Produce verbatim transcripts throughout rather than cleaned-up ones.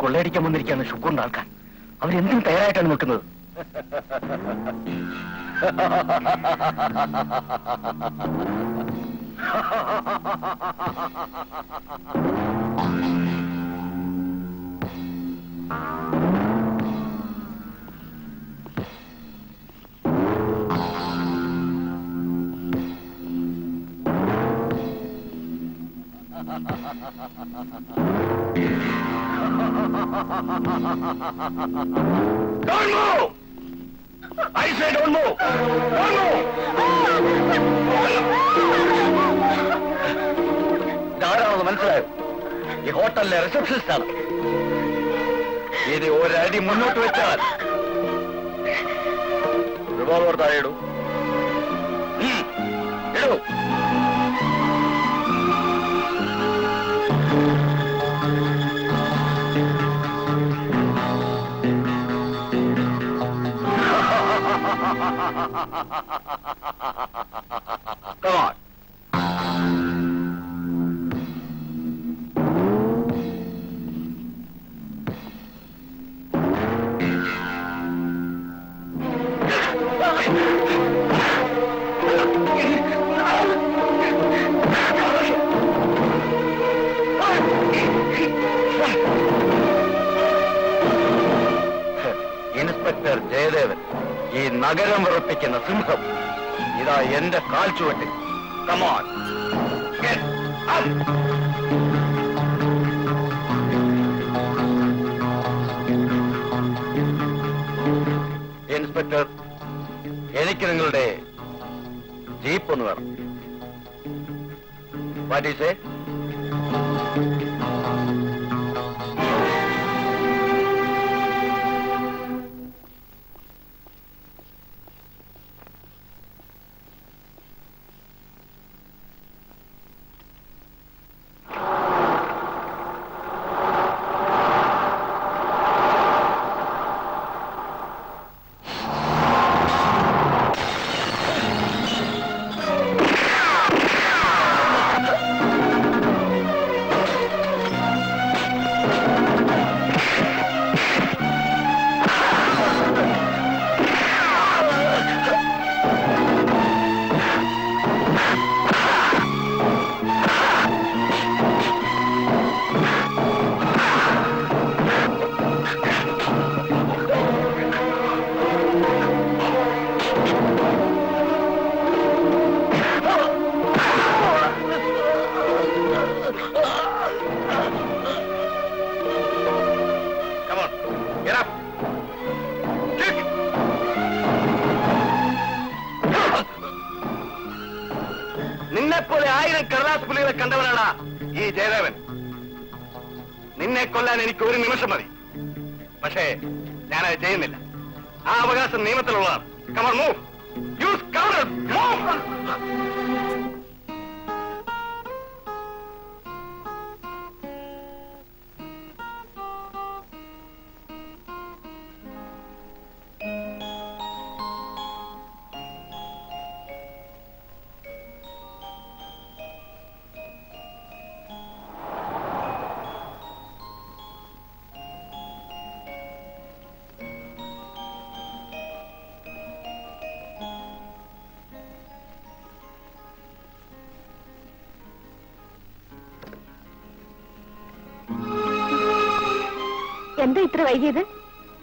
കൊള്ളയടിക്കാൻ വന്നിരിക്കുകയാണ് ശുക്കൂറിന്റെ ആൾക്കാർ. അവരെന്തിനും തയ്യാറായിട്ടാണ് നിൽക്കുന്നത്. Don't move! I say don't move! Don't move! Darah orang Malaysia, di hotel le resepsi star. Ini orang ini murni tuh car. Revolver dah edu. Hmm, edu. Come on. Inspector Jayadevan. This is the Simham. This is the call to it. Come on. Get up. Inspector, jeep. What do you say?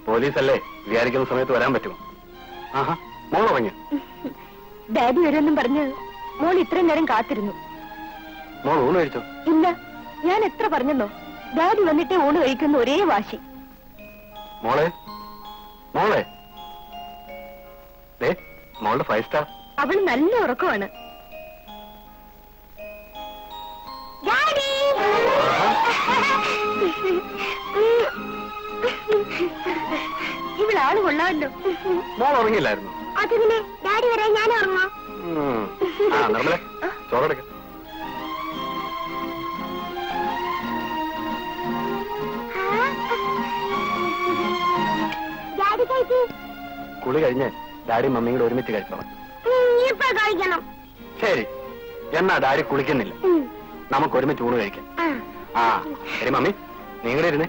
Police alle, we are going to varan pattum. Aha, mole vannu. Daddy varennum paranju. Mole ithra neram kaathirunnu. Mole oonu kaichu. Illa, njan ethra paranjenno. Daddy vannitte oonu kaikkunnu ore vaashi. Mole, mole. De, mole five star. Avan nalla urakkaanu. Daddy! Even I will learn. More or less. I didn't know. Daddy, I don't know. Ah, no, no. Sorry. കുളി കഴിഞ്ഞ് daddy മമ്മിയും കൂടെ ഒരുമിച്ച് കഴിച്ചോളാം. ശരി, എന്നാ daddy കുളിക്കുന്നില്ല, നമുക്ക് ഒരുമിച്ച് ഊണ് കഴിക്കാം. ആ ശരി മമ്മി, നീങ്ങടെ ഇരുന്നേ.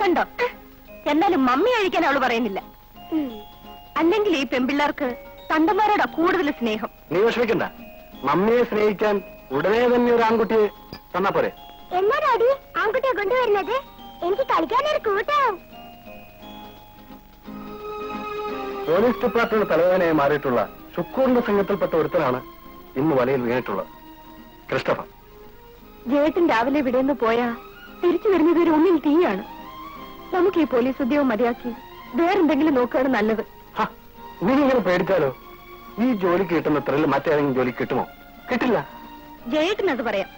കണ്ടോ, എന്നാലും മമ്മി കഴിക്കാൻ അവള് പറയുന്നില്ല. അല്ലെങ്കിൽ ഈ പെൺപിള്ളേർക്ക് തണ്ടന്മാരോടാ കൂടുതൽ സ്നേഹം. നീ വിഷമിക്കണ്ട, മമ്മിയെ സ്നേഹിക്കാൻ ഉടനെ തന്നെ ഒരു ആൺകുട്ടിയെ തന്നാ പോരെ. എന്നാ ഡാഡി ആൺകുട്ടിയെ കൊണ്ടുവരുന്നത്? എനിക്ക് കളിക്കാനൊരു കൂട്ടാവും. പോലീസ് ഡിപ്പാർട്ട്മെന്റ് തലവേദനയായി മാറിയിട്ടുള്ള ശുക്കൂറിന്റെ സംഘത്തിൽപ്പെട്ട ഒരുത്തനാണ് ഇന്ന് വലയിൽ വീണിട്ടുള്ളത്. ക്രിസ്റ്റഫ ജേട്ടൻ രാവിലെ ഇവിടെന്ന് പോയാ തിരിച്ചു വരുന്നത് ഒരു ഒന്നിൽ തീയാണ്. നമുക്ക് ഈ പോലീസ് ഉദ്യോഗം മതിയാക്കി വേറെന്തെങ്കിലും നോക്കുകയാണ് നല്ലത്. നീ ഇങ്ങനെ പേടിച്ചാലോ? ഈ ജോലി കിട്ടുന്ന ത്രില്ല് മറ്റേതെങ്കിലും ജോലി കിട്ടുമോ? കിട്ടില്ല. ജേട്ടൻ അത് പറയാം.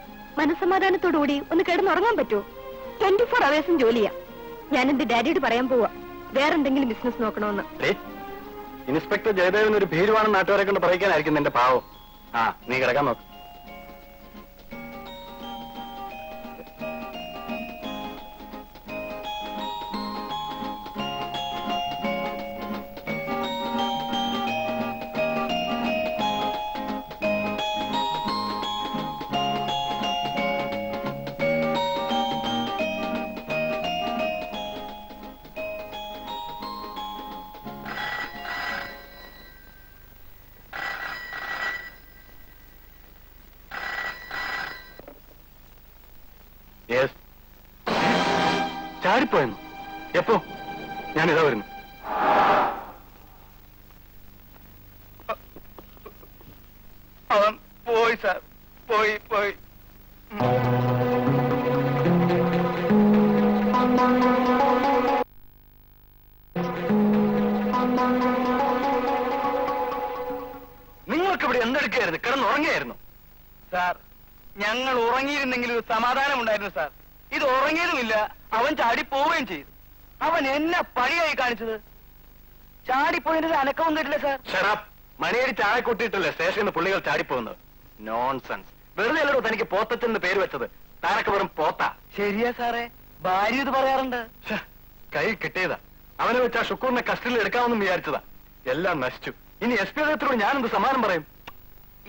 മനസ്സമാധാനത്തോടുകൂടി ഒന്ന് കിടന്നുറങ്ങാൻ പറ്റുമോ? ട്വന്റി ഫോർ അവേഴ്സും ജോലിയാ. ഞാൻ എന്റെ ഡാഡിയോട് പറയാൻ പോവാ, വേറെന്തെങ്കിലും ബിസിനസ് നോക്കണോന്ന്. ഇൻസ്പെക്ടർ ജയദേവൻ ഒരു ഭീരുവാണ് നാട്ടുകാരെ കൊണ്ട് പറയിക്കാനായിരിക്കും നിന്റെ പാവം. ആ നീ കിടക്കാൻ നോക്ക്. എപ്പോ ഞാനിതാ വരുന്നു. അവൻ പോയി സാർ, പോയി പോയി. നിങ്ങൾക്കിവിടെ എന്തെടുക്കായിരുന്നു? കിടന്നുറങ്ങിയായിരുന്നു സാർ. ഞങ്ങൾ ഉറങ്ങിയിരുന്നെങ്കിൽ ഒരു സമാധാനം ഉണ്ടായിരുന്നു സാർ. ഇത് ഉറങ്ങിയതുമില്ല, അവൻ ചാടി പോവുകയും ചെയ്തു. അവൻ എന്നെ പണിയായി കാണിച്ചത്. ചാടിപ്പോയതിന്റെ അനക്കവും കേട്ടില്ല സാർ. ശരാബ് മണിയടി ചായ കൊട്ടിയിട്ടല്ലേ സ്റ്റേഷനിൽ നിന്ന് പുള്ളികൾ ചാടിപ്പോകുന്നത്. നോൺസെൻസ്, വെറുതെ അല്ലോ തനിക്ക് പോത്തച്ചെന്ന് പേര് വെച്ചത്. താനൊക്കെ വെറും പോത്ത. ശരിയാ സാറേ, ഭാര്യ ഇത് പറയാറുണ്ട്. കൈ കിട്ടിയതാ. അവനെ വെച്ചാ ശുക്കൂറിനെ കസ്റ്റഡിയിൽ എടുക്കാമെന്നും വിചാരിച്ചതാ, എല്ലാം നശിച്ചു. ഇനി എസ് പി അദ്ദേഹത്തോട് ഞാനെന്ത് സമ്മാനം പറയും?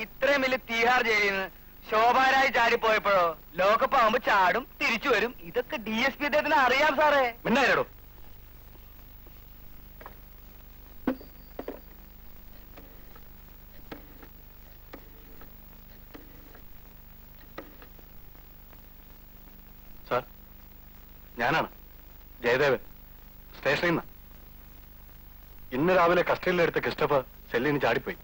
ഇത്രയും വലിയ തീഹാർ ജയിലിന് ശോഭാരായി ചാടിപ്പോയപ്പോഴോ ലോകകപ്പ് ആവുമ്പോ ചാടും തിരിച്ചു വരും. ഇതൊക്കെ ഡി എസ് പി അദ്ദേഹത്തിന് അറിയാം സാറേ. മിണ്ടായിരോ. സാർ, ഞാനാണ് ജയദേവൻ, സ്റ്റേഷനിൽ നിന്നാണ്. ഇന്ന് രാവിലെ കസ്റ്റഡിയിലെടുത്ത ക്രിസ്റ്റഫർ സെല്ലിന് ചാടിപ്പോയി.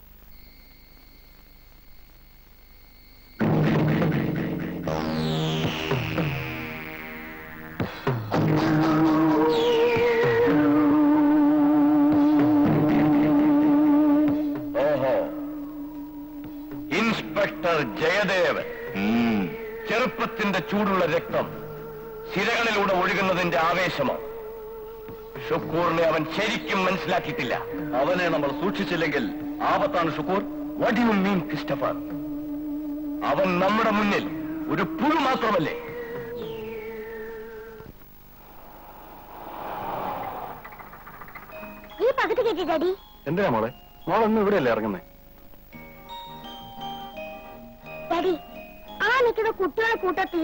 ജയദേവൻ ചെറുപ്പത്തിന്റെ ചൂടുള്ള രക്തം സിരകളിലൂടെ ഒഴുകുന്നതിന്റെ ആവേശമോ? ഷുക്കൂറിനെ അവൻ ശരിക്കും മനസ്സിലാക്കിയിട്ടില്ല. അവനെ നമ്മൾ സൂക്ഷിച്ചില്ലെങ്കിൽ ആപത്താണ് Shukkur. What you mean Christopher? അവൻ നമ്മുടെ മുന്നിൽ ഒരു പുഴു മാത്രമല്ലേ? എന്തിനാ മോളെ? മോളൊന്നും ഇവിടെയല്ലേ ഇറങ്ങുന്നേ? ആ നിൽക്കുന്ന കുട്ടികളെ കൂട്ടത്തിൽ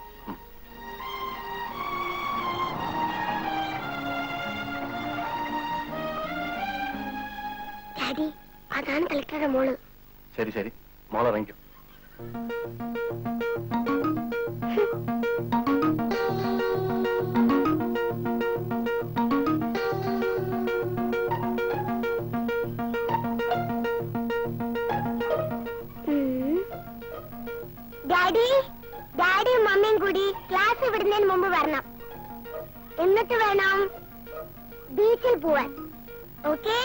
അതാണ് കളിക്കാരുടെ മോള്. ശരി ശരി, മോളെ ഇറങ്ങിക്കും. ഡാഡി, ഡാഡിയും മമ്മിയും കൂടി ക്ലാസ് വിടുന്നതിന് മുമ്പ് വരണം. എന്നിട്ട് വേണം ബീച്ചിൽ പോവാൻ. Okay?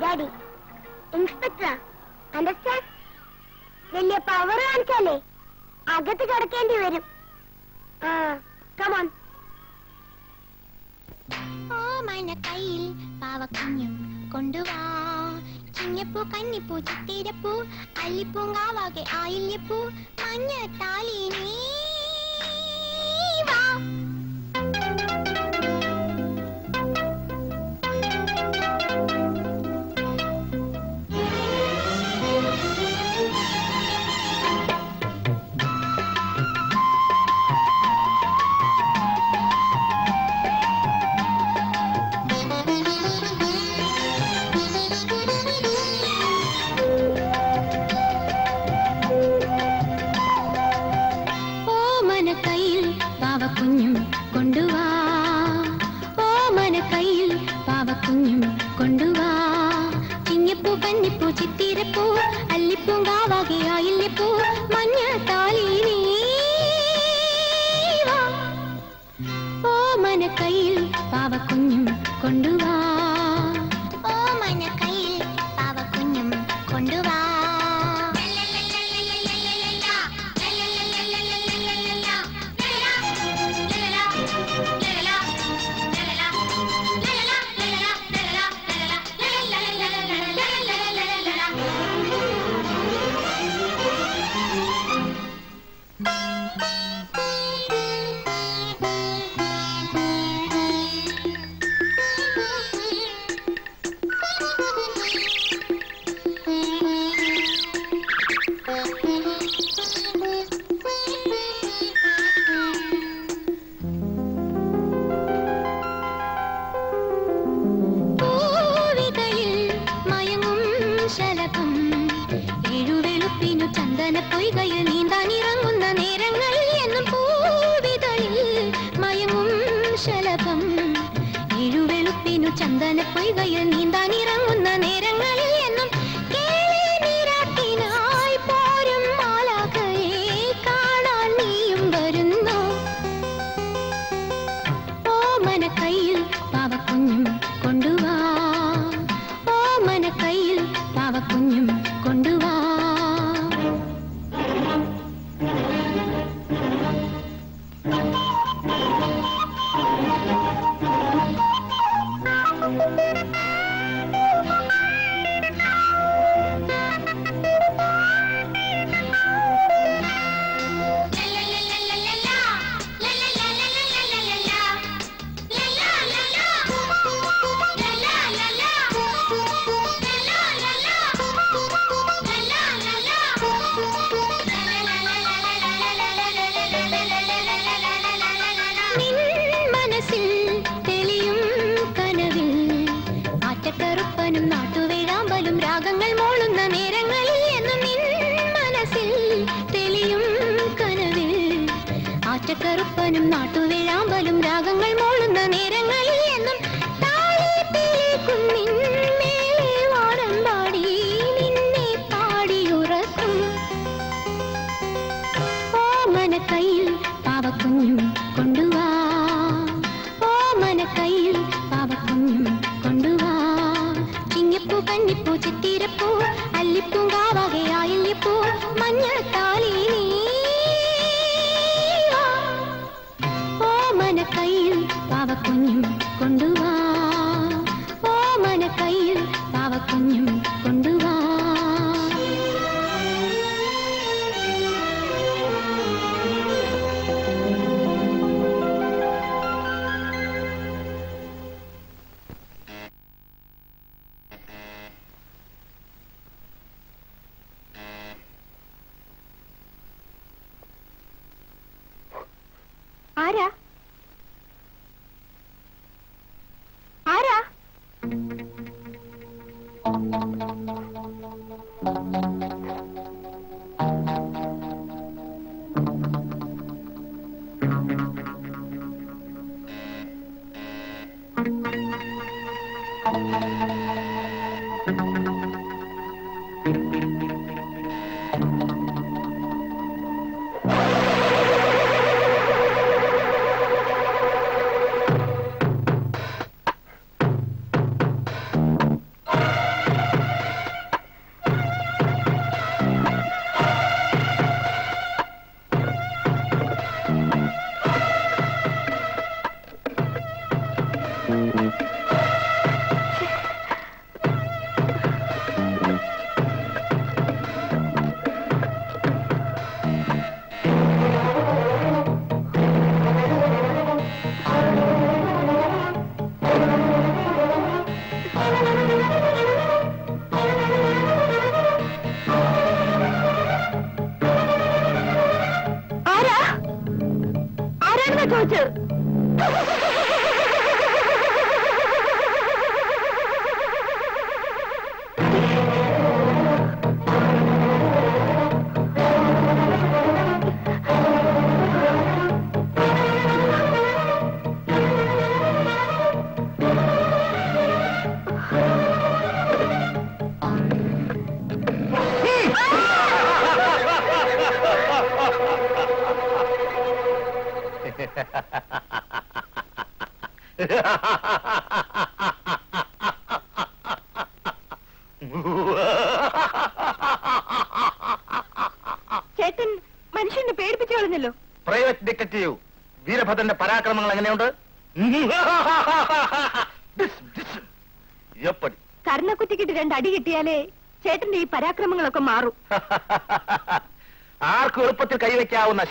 daddy. Inspector, understand? Will you power on Kelly? I'll get the car candy with him. Uh, come on. Oh, my Nakail, Pava Kanyum, Konduva, Chingapu Kandipu, Tirapu, Alipunga, Ailipu, Manya Talini.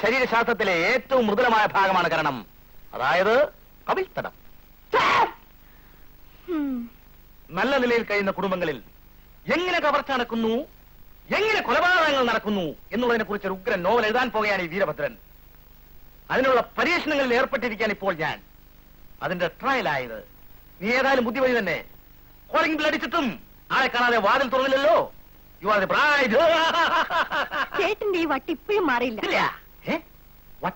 Sherry Saturday, two Mudama Pagamanam. Rather, Kavistada. Malalilka in the Kurumangal. Young in a Kavatan Kunu, young in a Kolaba Nakunu, in the way of Kuruka, no less than for any Viratran. I know a parishioner airpatican for Jan. I think the trial either. Near I put you in the name. Calling bloody to them. I can't have water to the low. You are the bride. Certainly, what if we marry? What?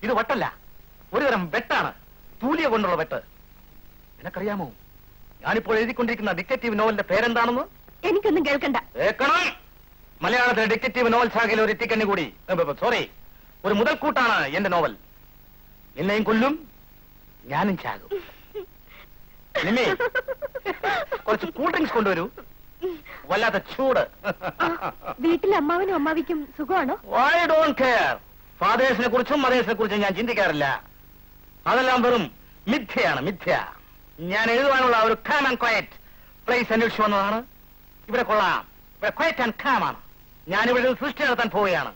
This is what? What is it? Better. Two years ago, better. What do you do? I am going to go to the detective novel. The parent, I am going to go to the Malayalam detective novel. Sorry, I am going to go to the novel. I am going to go to the cool drinks. Well, that's I don't care. Father is a good mother is a good thing. I think I love. Other lumberum, mid tier, mid tier. Yan is one of our calm and quiet. Place and you show an honor. You better call up. We're quiet and calm. Yan will do sister than Poyana.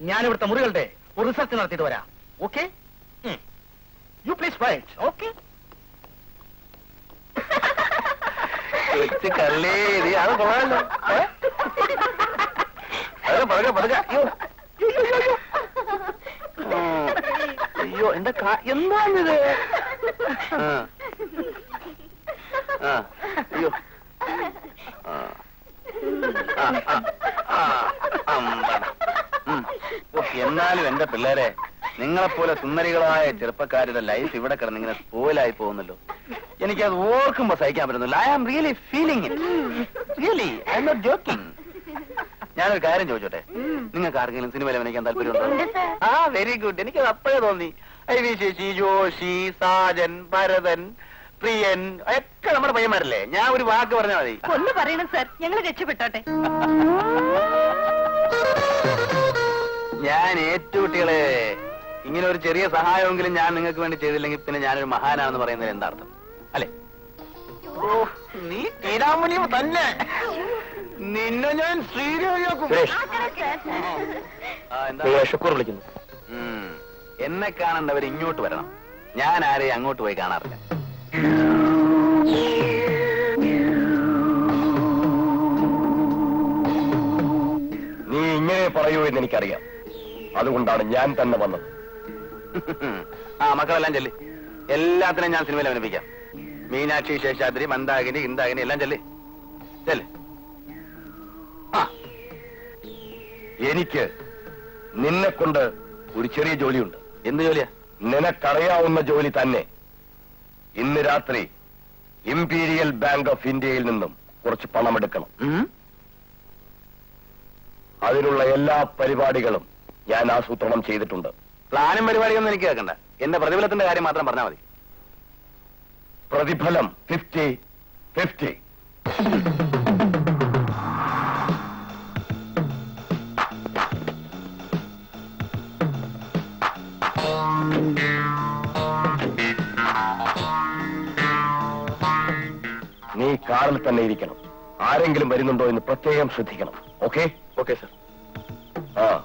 Yan with the real day. We're certain of the okay? You please fight, okay? It's a lady. I don't know. I don't know. I don't know. You, you, you, you. You in the car, you know there. Ah, ah, you. Ah, ah, ah, ah. Hmm. What you know in the pillar? Ningala pola sundarigala chirpakari the life. Ivada karan ningala pola ipo onalo. Yani kya work masai kya bande? I am really feeling it. Really, I am not joking. I will carry you. You car in cinema. Ah, very good. I wish you, she, Sergeant, Paradan, Priyan. I can't remember my Marley. Now we walk over another. Only Parina, sir. You're going to get you better. Yan ate two till a. You know, Cherry is a high uncle and Yan and going to Cherry Lincoln and Yan Mahana and the Marina and Dartham. Ale. Oh, neat. Eight harmony of thunder. Ninna njan seriyakum. Ah, enda. Hey, Ashok vilikkunnu. Hmm. Enne kaanunnavar ingottu varanam. Njan aare angottu poi kaanarilla. Nee ingane parayo ennu enikkariyam. Adukondana njan thanne vannathu. Ah, makkalellam chelli. Ellathine njan cinemayil avanapikkam. Meenakshi Sheshadri, Mandagini, Indagini ellam chelli. Chelli. Yenikku, ninne kondu oru cheriya joli undu. Endu joliya? Ninakkariyavunna joli thanne. Innu rathri Imperial Bank of India il ninnum korachu panam edukkanam. Adinulla ella paripaadikalum njan aasutranam cheythittundu. Planum paripaadiyum enikku kekkanda. Enne prathiphalathinte karyam maathram parnaa mathi. Prathipalam fifty fifty. Carl Tanerican. I think I'm very good in the Proteum Shutican. Okay? Okay, sir. Ah.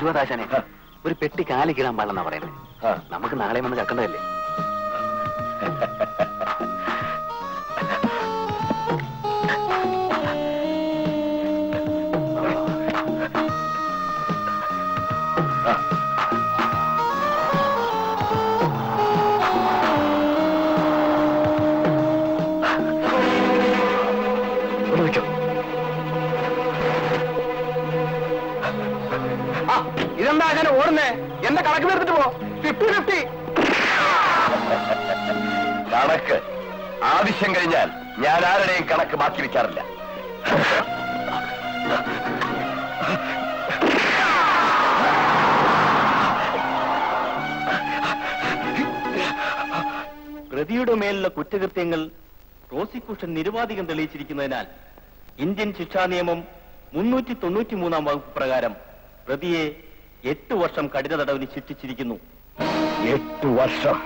ശിവദാശനെ ഒരു പെട്ടി കാലിക്കിടാൻ പാടില്ലെന്നാ പറയുന്നത്. നമുക്ക് നാളെ വന്ന് കക്കണ്ടതല്ലേ? കണക്ക് ആവശ്യം കഴിഞ്ഞാൽ ഞാൻ ആരുടെയും കണക്ക് ബാക്കി വെക്കാറില്ല. പ്രതിയുടെ മേലുള്ള കുറ്റകൃത്യങ്ങൾ പ്രോസിക്യൂഷൻ നിരുപാധികം തെളിയിച്ചിരിക്കുന്നതിനാൽ ഇന്ത്യൻ ശിക്ഷാ നിയമം മുന്നൂറ്റി തൊണ്ണൂറ്റി മൂന്നാം വകുപ്പ് പ്രകാരം പ്രതിയെ എട്ട് വർഷം കഠിന തടവിന് ശിക്ഷിച്ചിരിക്കുന്നു. എട്ട് വർഷം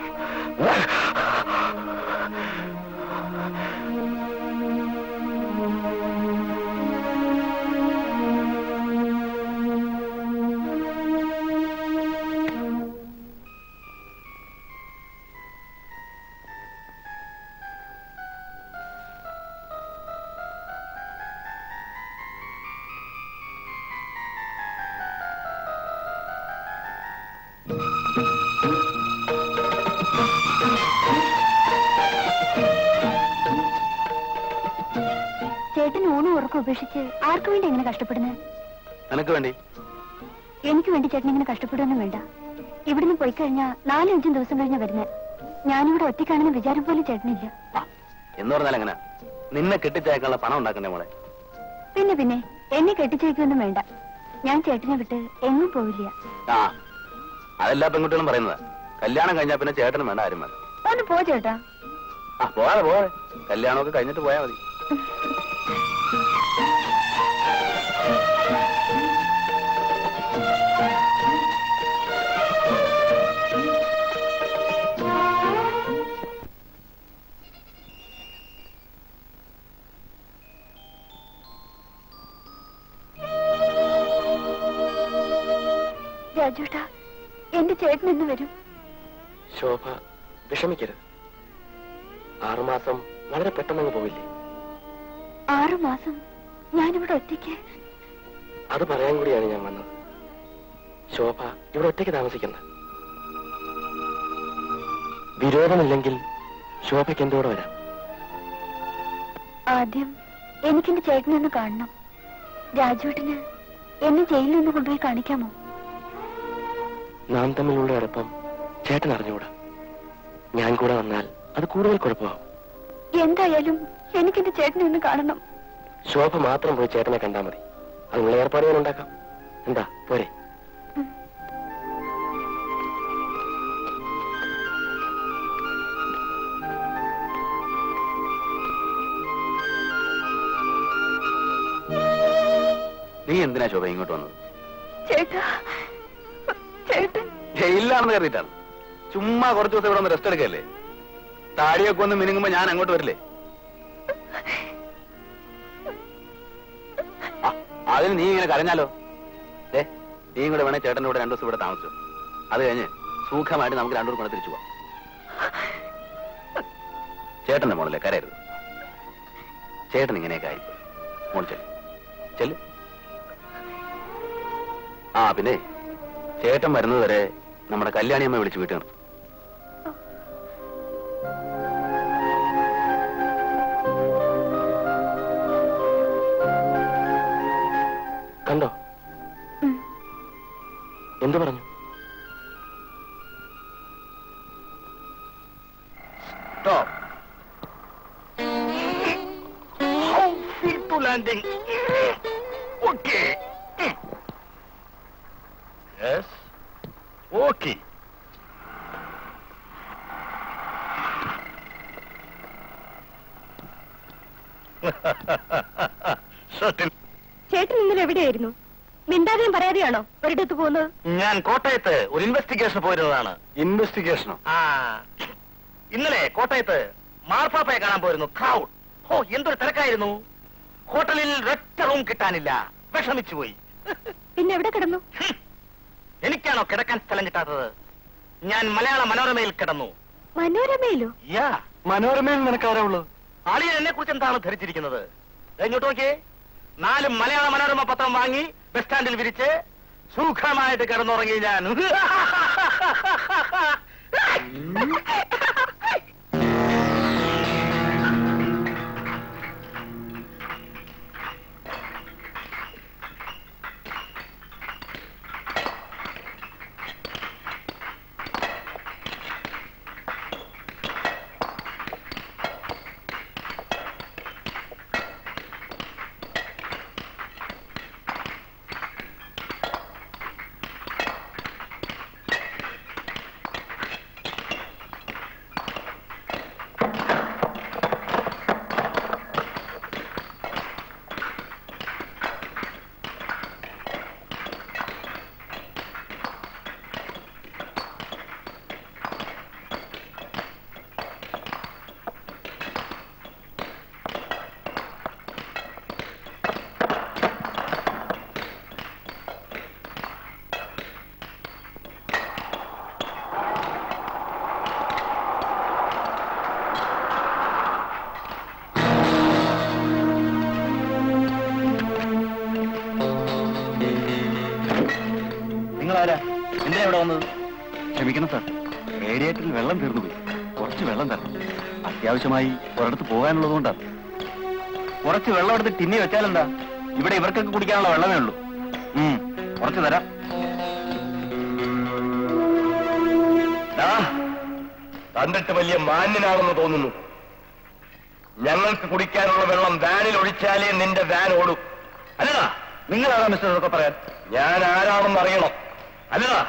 ആർക്കു വേണ്ടി എങ്ങനെ കഷ്ടപ്പെടുന്നത്? നിനക്ക് വേണ്ടി. എനിക്ക് വേണ്ടി ചേട്ടൻ ഇങ്ങനെ കഷ്ടപ്പെടുകയൊന്നും വേണ്ട. ഇവിടുന്ന് പോയി കഴിഞ്ഞാൽ നാലും അഞ്ചും ദിവസം കഴിഞ്ഞാ വരുന്നത്. ഞാനിവിടെ ഒറ്റക്കാണെന്ന് വിചാരം പോലും ചേട്ടനില്ല. എന്ന് പറഞ്ഞാൽ എങ്ങനെ? നിന്നെ കെട്ടിച്ചയക്കാനുള്ള പണം ഉണ്ടാക്കണ്ടേ മോളെ? പിന്നെ പിന്നെ എന്നെ കെട്ടിച്ചയക്കൊന്നും വേണ്ട. ഞാൻ ചേട്ടനെ വിട്ട് എങ്ങും പോവില്ല. ആ അതെല്ലാ പെൺകുട്ടികളും പറയുന്നതാ. കല്യാണം കഴിഞ്ഞാ പിന്നെ ചേട്ടനും വേണ്ട ആരും വേണ്ട. ഒന്ന് പോ ചേട്ടാ. ആ പോവാതെ പോവാ. കല്യാണമൊക്കെ കഴിഞ്ഞിട്ട് പോയാൽ മതി. രാജുട്ടാ, എന്റെ ചേട്ടൻ എന്ന് വരും. ശോഭ, വിഷമിക്കരുത്. ആറുമാസം വളരെ പെട്ടെന്ന് പോവില്ലേ? ആറുമാസം ഞാനിവിടെ ഒറ്റയ്ക്ക്. അത് പറയാൻ കൂടിയാണ് ഞാൻ വന്നത്. ശോഭ ഇവിടെ ഒറ്റയ്ക്ക് താമസിക്കുന്നത് വിരോധമില്ലെങ്കിൽ ശോഭയ്ക്ക് എന്തോടെ വരാം. ആദ്യം എനിക്കെന്റെ ചേട്ടനൊന്ന് കാണണം. രാജുവേട്ടന് എന്നെ ജയിലിൽ നിന്ന് കൊണ്ടുപോയി കാണിക്കാമോ? നാം തമ്മിലുള്ള അടുപ്പം ചേട്ടൻ അറിഞ്ഞുകൂടാ. ഞാൻ കൂടെ വന്നാൽ അത് കൂടുതൽ കുഴപ്പമാവും. എന്തായാലും എനിക്കെന്റെ ചേട്ടനെ ഒന്ന് കാണണം. ശോഭ മാത്രം പോയി ചേട്ടനെ കണ്ടാൽ മതി. അതിനുള്ള ഏർപ്പാട് ഞാൻ ഉണ്ടാക്കാം. എന്താ പോരെ? നീ എന്തിനാ ശോഭ ഇങ്ങോട്ട് വന്നത്? ചേട്ടാ ജയിലിലാണെന്ന് കരുതിയിട്ടാണ്. ചുമ്മാ കുറച്ചു ദിവസം ഇവിടെ ഒന്ന് റെസ്റ്റ് എടുക്കല്ലേ? താടിയൊക്കെ ഒന്ന് മിനുങ്ങുമ്പോ ഞാൻ അങ്ങോട്ട് വരില്ലേ? അതിന് നീ ഇങ്ങനെ കരഞ്ഞാലോ? ഏ നീ കൂടെ വേണേ ചേട്ടൻ്റെ കൂടെ രണ്ടു ദിവസം ഇവിടെ താമസിച്ചു. അത് കഴിഞ്ഞ് സുഖമായിട്ട് നമുക്ക് രണ്ടു ദിവസം കൂടെ തിരിച്ചു പോവാം. ചേട്ടന്റെ മോളല്ലേ, കരയരുത്. ചേട്ടൻ ഇങ്ങനെയൊക്കെ ആയിപ്പോയി. മോൾ ചെല്ലു ചെല്ലു. ആ പിന്നെ ചേട്ടൻ വരുന്നതുവരെ നമ്മുടെ കല്യാണിയമ്മ വിളിച്ചു വീട്ടിൽ നിർത്തും. കണ്ടോ എന്തു പറഞ്ഞു? Okay. Certain. Chetan, you are ready, no? Mindaji, you are ready, no? Where did you go, no? I am Kottayathe. One investigation for you, no? Investigation? Ah. Innale Kottayathe. Marfa pay ganam for you, no? Crowd. Oh, yendur tharakai, no? Hotelil ratta room kittanilla. Veshamichu boy. Pinne evide kadanu? Enikkano kedakkan sthalam kittathathu. Njan Malayala Manoramayil kadanu. Manoramayilo? Ya, Manoramayil ninakku avare ullu. Aliyan enne kurichu enthaanu dharichirikkunnathu? Ingottu nokke. Naalu Malayala Manorama pathram vaangi bus standil virichu sukhamayittu kadannurungi njan. കുറച്ച് വെള്ളം എടുത്ത് tiny വെച്ചാലെന്താ? ഇവിടെ ഇവർക്കൊക്കെ കുടിക്കാനുള്ള വെള്ളമേ ഉള്ളൂ. ഉം, കുറച്ച് തരാം. കണ്ടിട്ട് വലിയ മാന്യനാണെന്ന് തോന്നുന്നു. ഞങ്ങൾക്ക് കുടിക്കാനുള്ള വെള്ളം വാനിൽ ഒഴിച്ചാലേ നിന്റെ വാൻ ഓടും. അല്ലടാ, നിങ്ങൾ ആരാ മിസ്റ്റർ എന്നൊക്കെ പറയാൻ? ഞാൻ ആരാണെന്ന് അറിയണം. അല്ലടാ,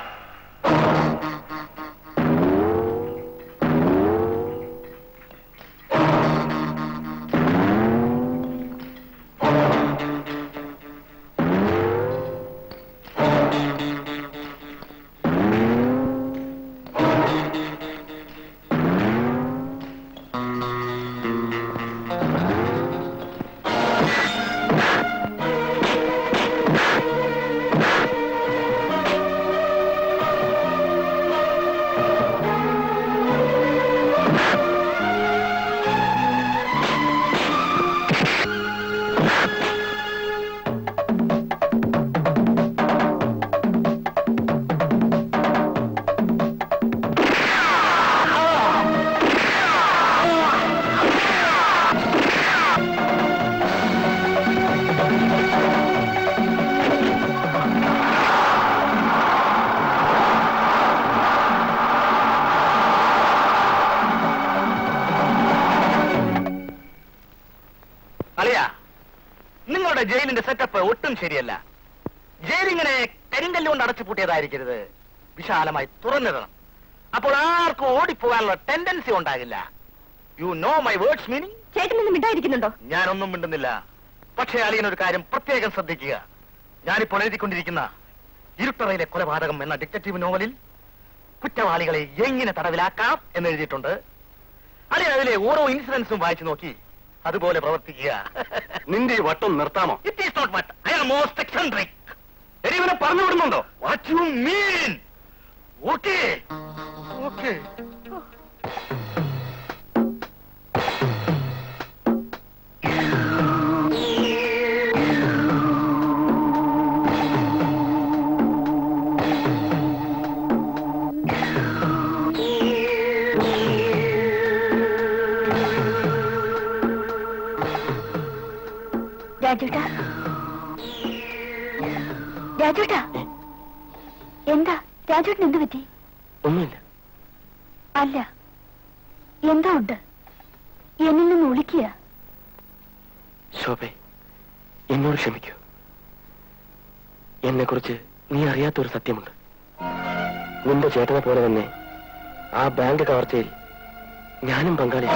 ശരിയല്ല. ജയിലിങ്ങനെ കരിങ്കല്ലുകൊണ്ട് അടച്ചുപൂട്ടിയതായിരിക്കരുത്, വിശാലമായി തുറന്നിടണം. അപ്പോൾ ആർക്കും ഓടിപ്പോകാനുള്ള ടെൻഡൻസി ഉണ്ടാകില്ല. You know my words meaning. മിണ്ടായിരിക്കുന്നുണ്ടോ? ഞാനൊന്നും മിണ്ടുന്നില്ല. പക്ഷേ അലിയൻ ഒരു കാര്യം പ്രത്യേകം ശ്രദ്ധിക്കുക. ഞാനിപ്പോൾ എഴുതിക്കൊണ്ടിരിക്കുന്ന ഇരുട്ടറയിലെ കൊലപാതകം എന്ന ഡിറ്റക്റ്റീവ് നോവലിൽ കുറ്റവാളികളെ എങ്ങനെ തടവിലാക്കാം എന്ന് എഴുതിയിട്ടുണ്ട്. അലിയൻ അതിലെ ഓരോ ഇൻസിഡൻസും വായിച്ചു നോക്കി അതുപോലെ പ്രവർത്തിക്കുക. നിന്റെ വട്ടം നിർത്താമോ? ഇറ്റ് ഈസ് നോട്ട് വട്ട്. I am most eccentric. എരിവനെ പറഞ്ഞു വിടുന്നുണ്ടോ? What you mean? Okay okay. രാജുട്ടാ, എന്താ രാജുട്ടിന് എന്ത് പറ്റി? ഒന്നുമില്ല. അല്ല, എന്താ ഉണ്ട്? എന്നിൽ നിന്ന് ഒളിക്കുക. ശോഭേ, എന്നോട് ക്ഷമിക്കൂ. എന്നെ കുറിച്ച് നീ അറിയാത്തൊരു സത്യമുണ്ട്. നിന്റെ ചേട്ടനെ പോലെ തന്നെ ആ ബാങ്ക് കവർച്ചയിൽ ഞാനും പങ്കാളി.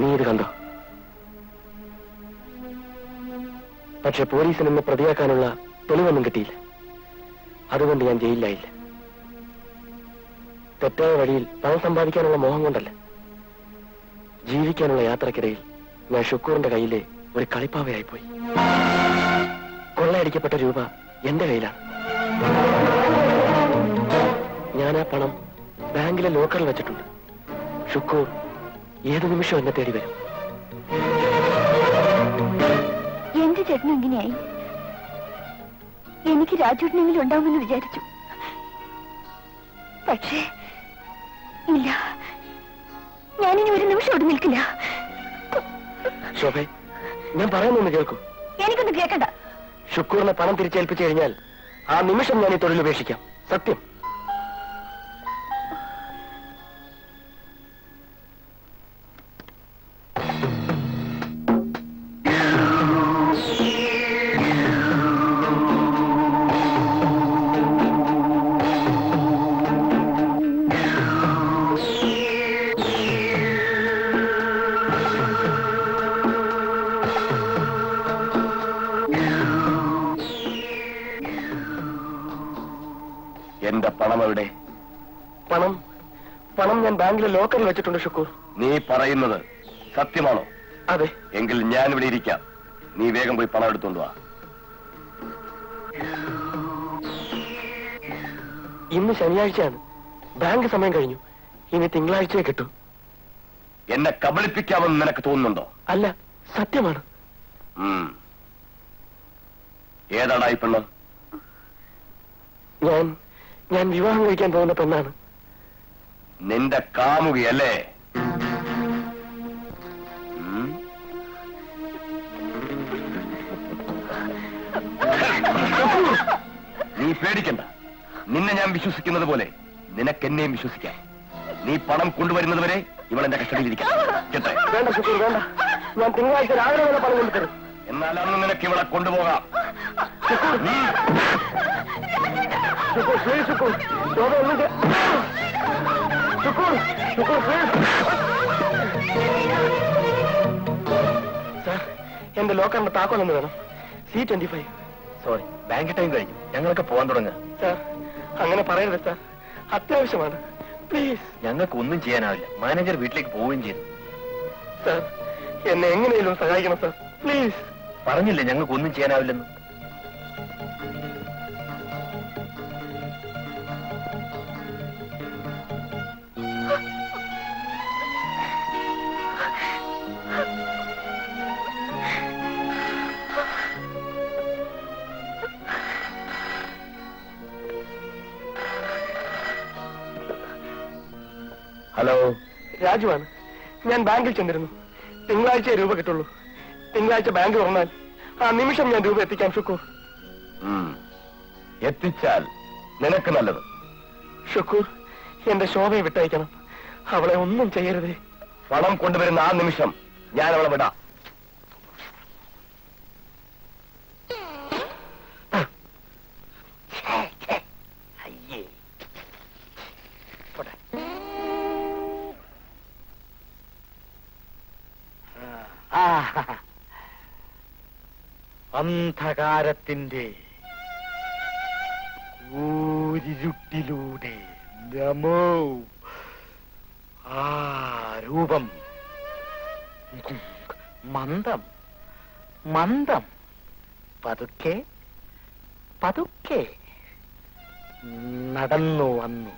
നീ ഇത് കണ്ടോ? പക്ഷെ പോലീസിൽ നിന്ന് പ്രതിയാക്കാനുള്ള തെളിവൊന്നും കിട്ടിയില്ല. അതുകൊണ്ട് ഞാൻ ജയിലിലായില്ല. തെറ്റായ വഴിയിൽ പണം സമ്പാദിക്കാനുള്ള മോഹം കൊണ്ടല്ല, ജീവിക്കാനുള്ള യാത്രക്കിടയിൽ ഞാൻ ഷുക്കൂറിന്റെ കയ്യിലെ ഒരു കളിപ്പാവയായിപ്പോയി. കൊള്ളയടിക്കപ്പെട്ട രൂപ എന്റെ കയ്യിലാണ്. ഞാൻ ആ പണം ബാങ്കിലെ ലോക്കറിൽ വെച്ചിട്ടുണ്ട്. ഷുക്കൂർ ഏത് നിമിഷം എന്നെ തേടി വരും. എന്റെ ചേട്ടനും എങ്ങനെയായി? എനിക്ക് രാജുവിനെങ്കിലും ഉണ്ടാവുമെന്ന് വിചാരിച്ചു. പക്ഷേ ഇല്ല, ഞാനിനി ഒരു നിമിഷം ഇവിടെ നിൽക്കില്ല. ശോഭേ, ഞാൻ പറയുന്നൊന്ന് കേൾക്കൂ. എനിക്കൊന്നും കേൾക്കണ്ട. ഷുക്കൂറിനെ പണം തിരിച്ചേൽപ്പിച്ചു കഴിഞ്ഞാൽ ആ നിമിഷം ഞാൻ ഈ തൊഴിലുപേക്ഷിക്കാം. സത്യം. ലോക്കറിൽ വെച്ചിട്ടുണ്ട് ഷുക്കൂർ. നീ പറയുന്നത് സത്യമാണോ? അതെ. എങ്കിൽ ഞാൻ ഇവിടെ ഇരിക്കാം. നീ വേഗം പോയി പണം എടുത്തോണ്ട് വാ. ഇന്ന് ശനിയാഴ്ചയാണ്, ബാങ്ക് സമയം കഴിഞ്ഞു. ഇനി തിങ്കളാഴ്ചയെ കിട്ടൂ. എന്നെ കബളിപ്പിക്കാമെന്ന് നിനക്ക് തോന്നുന്നുണ്ടോ? അല്ല, സത്യമാണ്. ഏതാടാ ഈ പെണ്ണ്? ഞാൻ ഞാൻ വിവാഹം കഴിക്കാൻ പോകുന്ന പെണ്ണാണ്. നിന്റെ കാമുകിയല്ലേ? നീ പേടിക്കണ്ട. നിന്നെ ഞാൻ വിശ്വസിക്കുന്നത് പോലെ നിനക്ക് എന്നെയും വിശ്വസിക്കാം. നീ പണം കൊണ്ടുവരുന്നത് വരെ ഇവളെന്റെ കസ്റ്റഡിയിലിരിക്കാം. എന്നാൽ അന്ന് നിനക്ക് ഇവളെ കൊണ്ടുപോകാം. എന്റെ ലോക്കറിന്റെ താക്കോലൊന്ന് വേണം. C twenty five. Sorry, bank time കഴിഞ്ഞു. ഞങ്ങളൊക്കെ പോവാൻ തുടങ്ങുക. സാർ, അങ്ങനെ പറയരുത് സാർ. അത്യാവശ്യമാണ്. പ്ലീസ്. ഞങ്ങൾക്ക് ഒന്നും ചെയ്യാനാവില്ല. മാനേജർ വീട്ടിലേക്ക് പോവുകയും ചെയ്തു. സാർ, എന്നെ എങ്ങനെയെങ്കിലും സഹായിക്കണം സാർ. പ്ലീസ്. പറഞ്ഞില്ലേ ഞങ്ങൾക്ക് ഒന്നും ചെയ്യാനാവില്ലെന്ന്? ഹലോ, രാജുവാണ്. ഞാൻ ബാങ്കിൽ ചെന്നിരുന്നു. തിങ്കളാഴ്ചയെ രൂപ കിട്ടുള്ളൂ. തിങ്കളാഴ്ച ബാങ്ക് തുറന്നാൽ ആ നിമിഷം ഞാൻ രൂപ എത്തിക്കാൻ ഷുക്കൂർ. എത്തിച്ചാൽ നിനക്ക് നല്ലത്. ഷുക്കൂർ, എന്റെ ശോഭയെ വിട്ടയക്കണം. അവളെ ഒന്നും ചെയ്യരുതേ. പണം കൊണ്ടുവരുന്ന ആ നിമിഷം ഞാൻ അവളെ വിടാം. അന്ധകാരത്തിന്റെ ഊരിരുട്ടിലൂടെ നമോ ആ രൂപം മന്ദം മന്ദം പതുക്കെ പതുക്കെ നടന്നു വന്നു.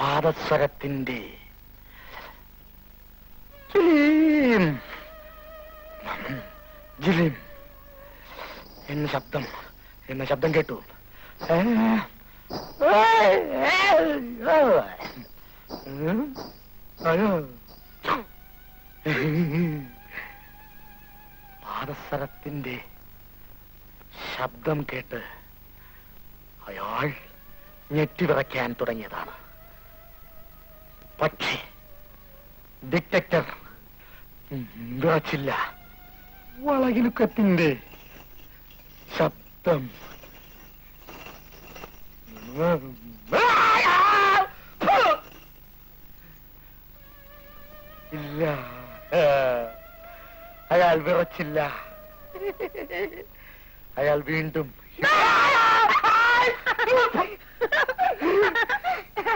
പാദസ്വരത്തിന്റെ ജിലിം എന്ന ശബ്ദം എന്ന ശബ്ദം കേട്ടു. പാദസരത്തിന്റെ ശബ്ദം കേട്ട് അയാൾ ഞെട്ടിവിറയ്ക്കാൻ തുടങ്ങിയതാണ്. പക്ഷേ ഡിറ്റക്ടർ വിറച്ചില്ല. വളകിലുക്കത്തിന്റെ ശബ്ദം لا هيا قلبي رتش الله هيا قلبي يندم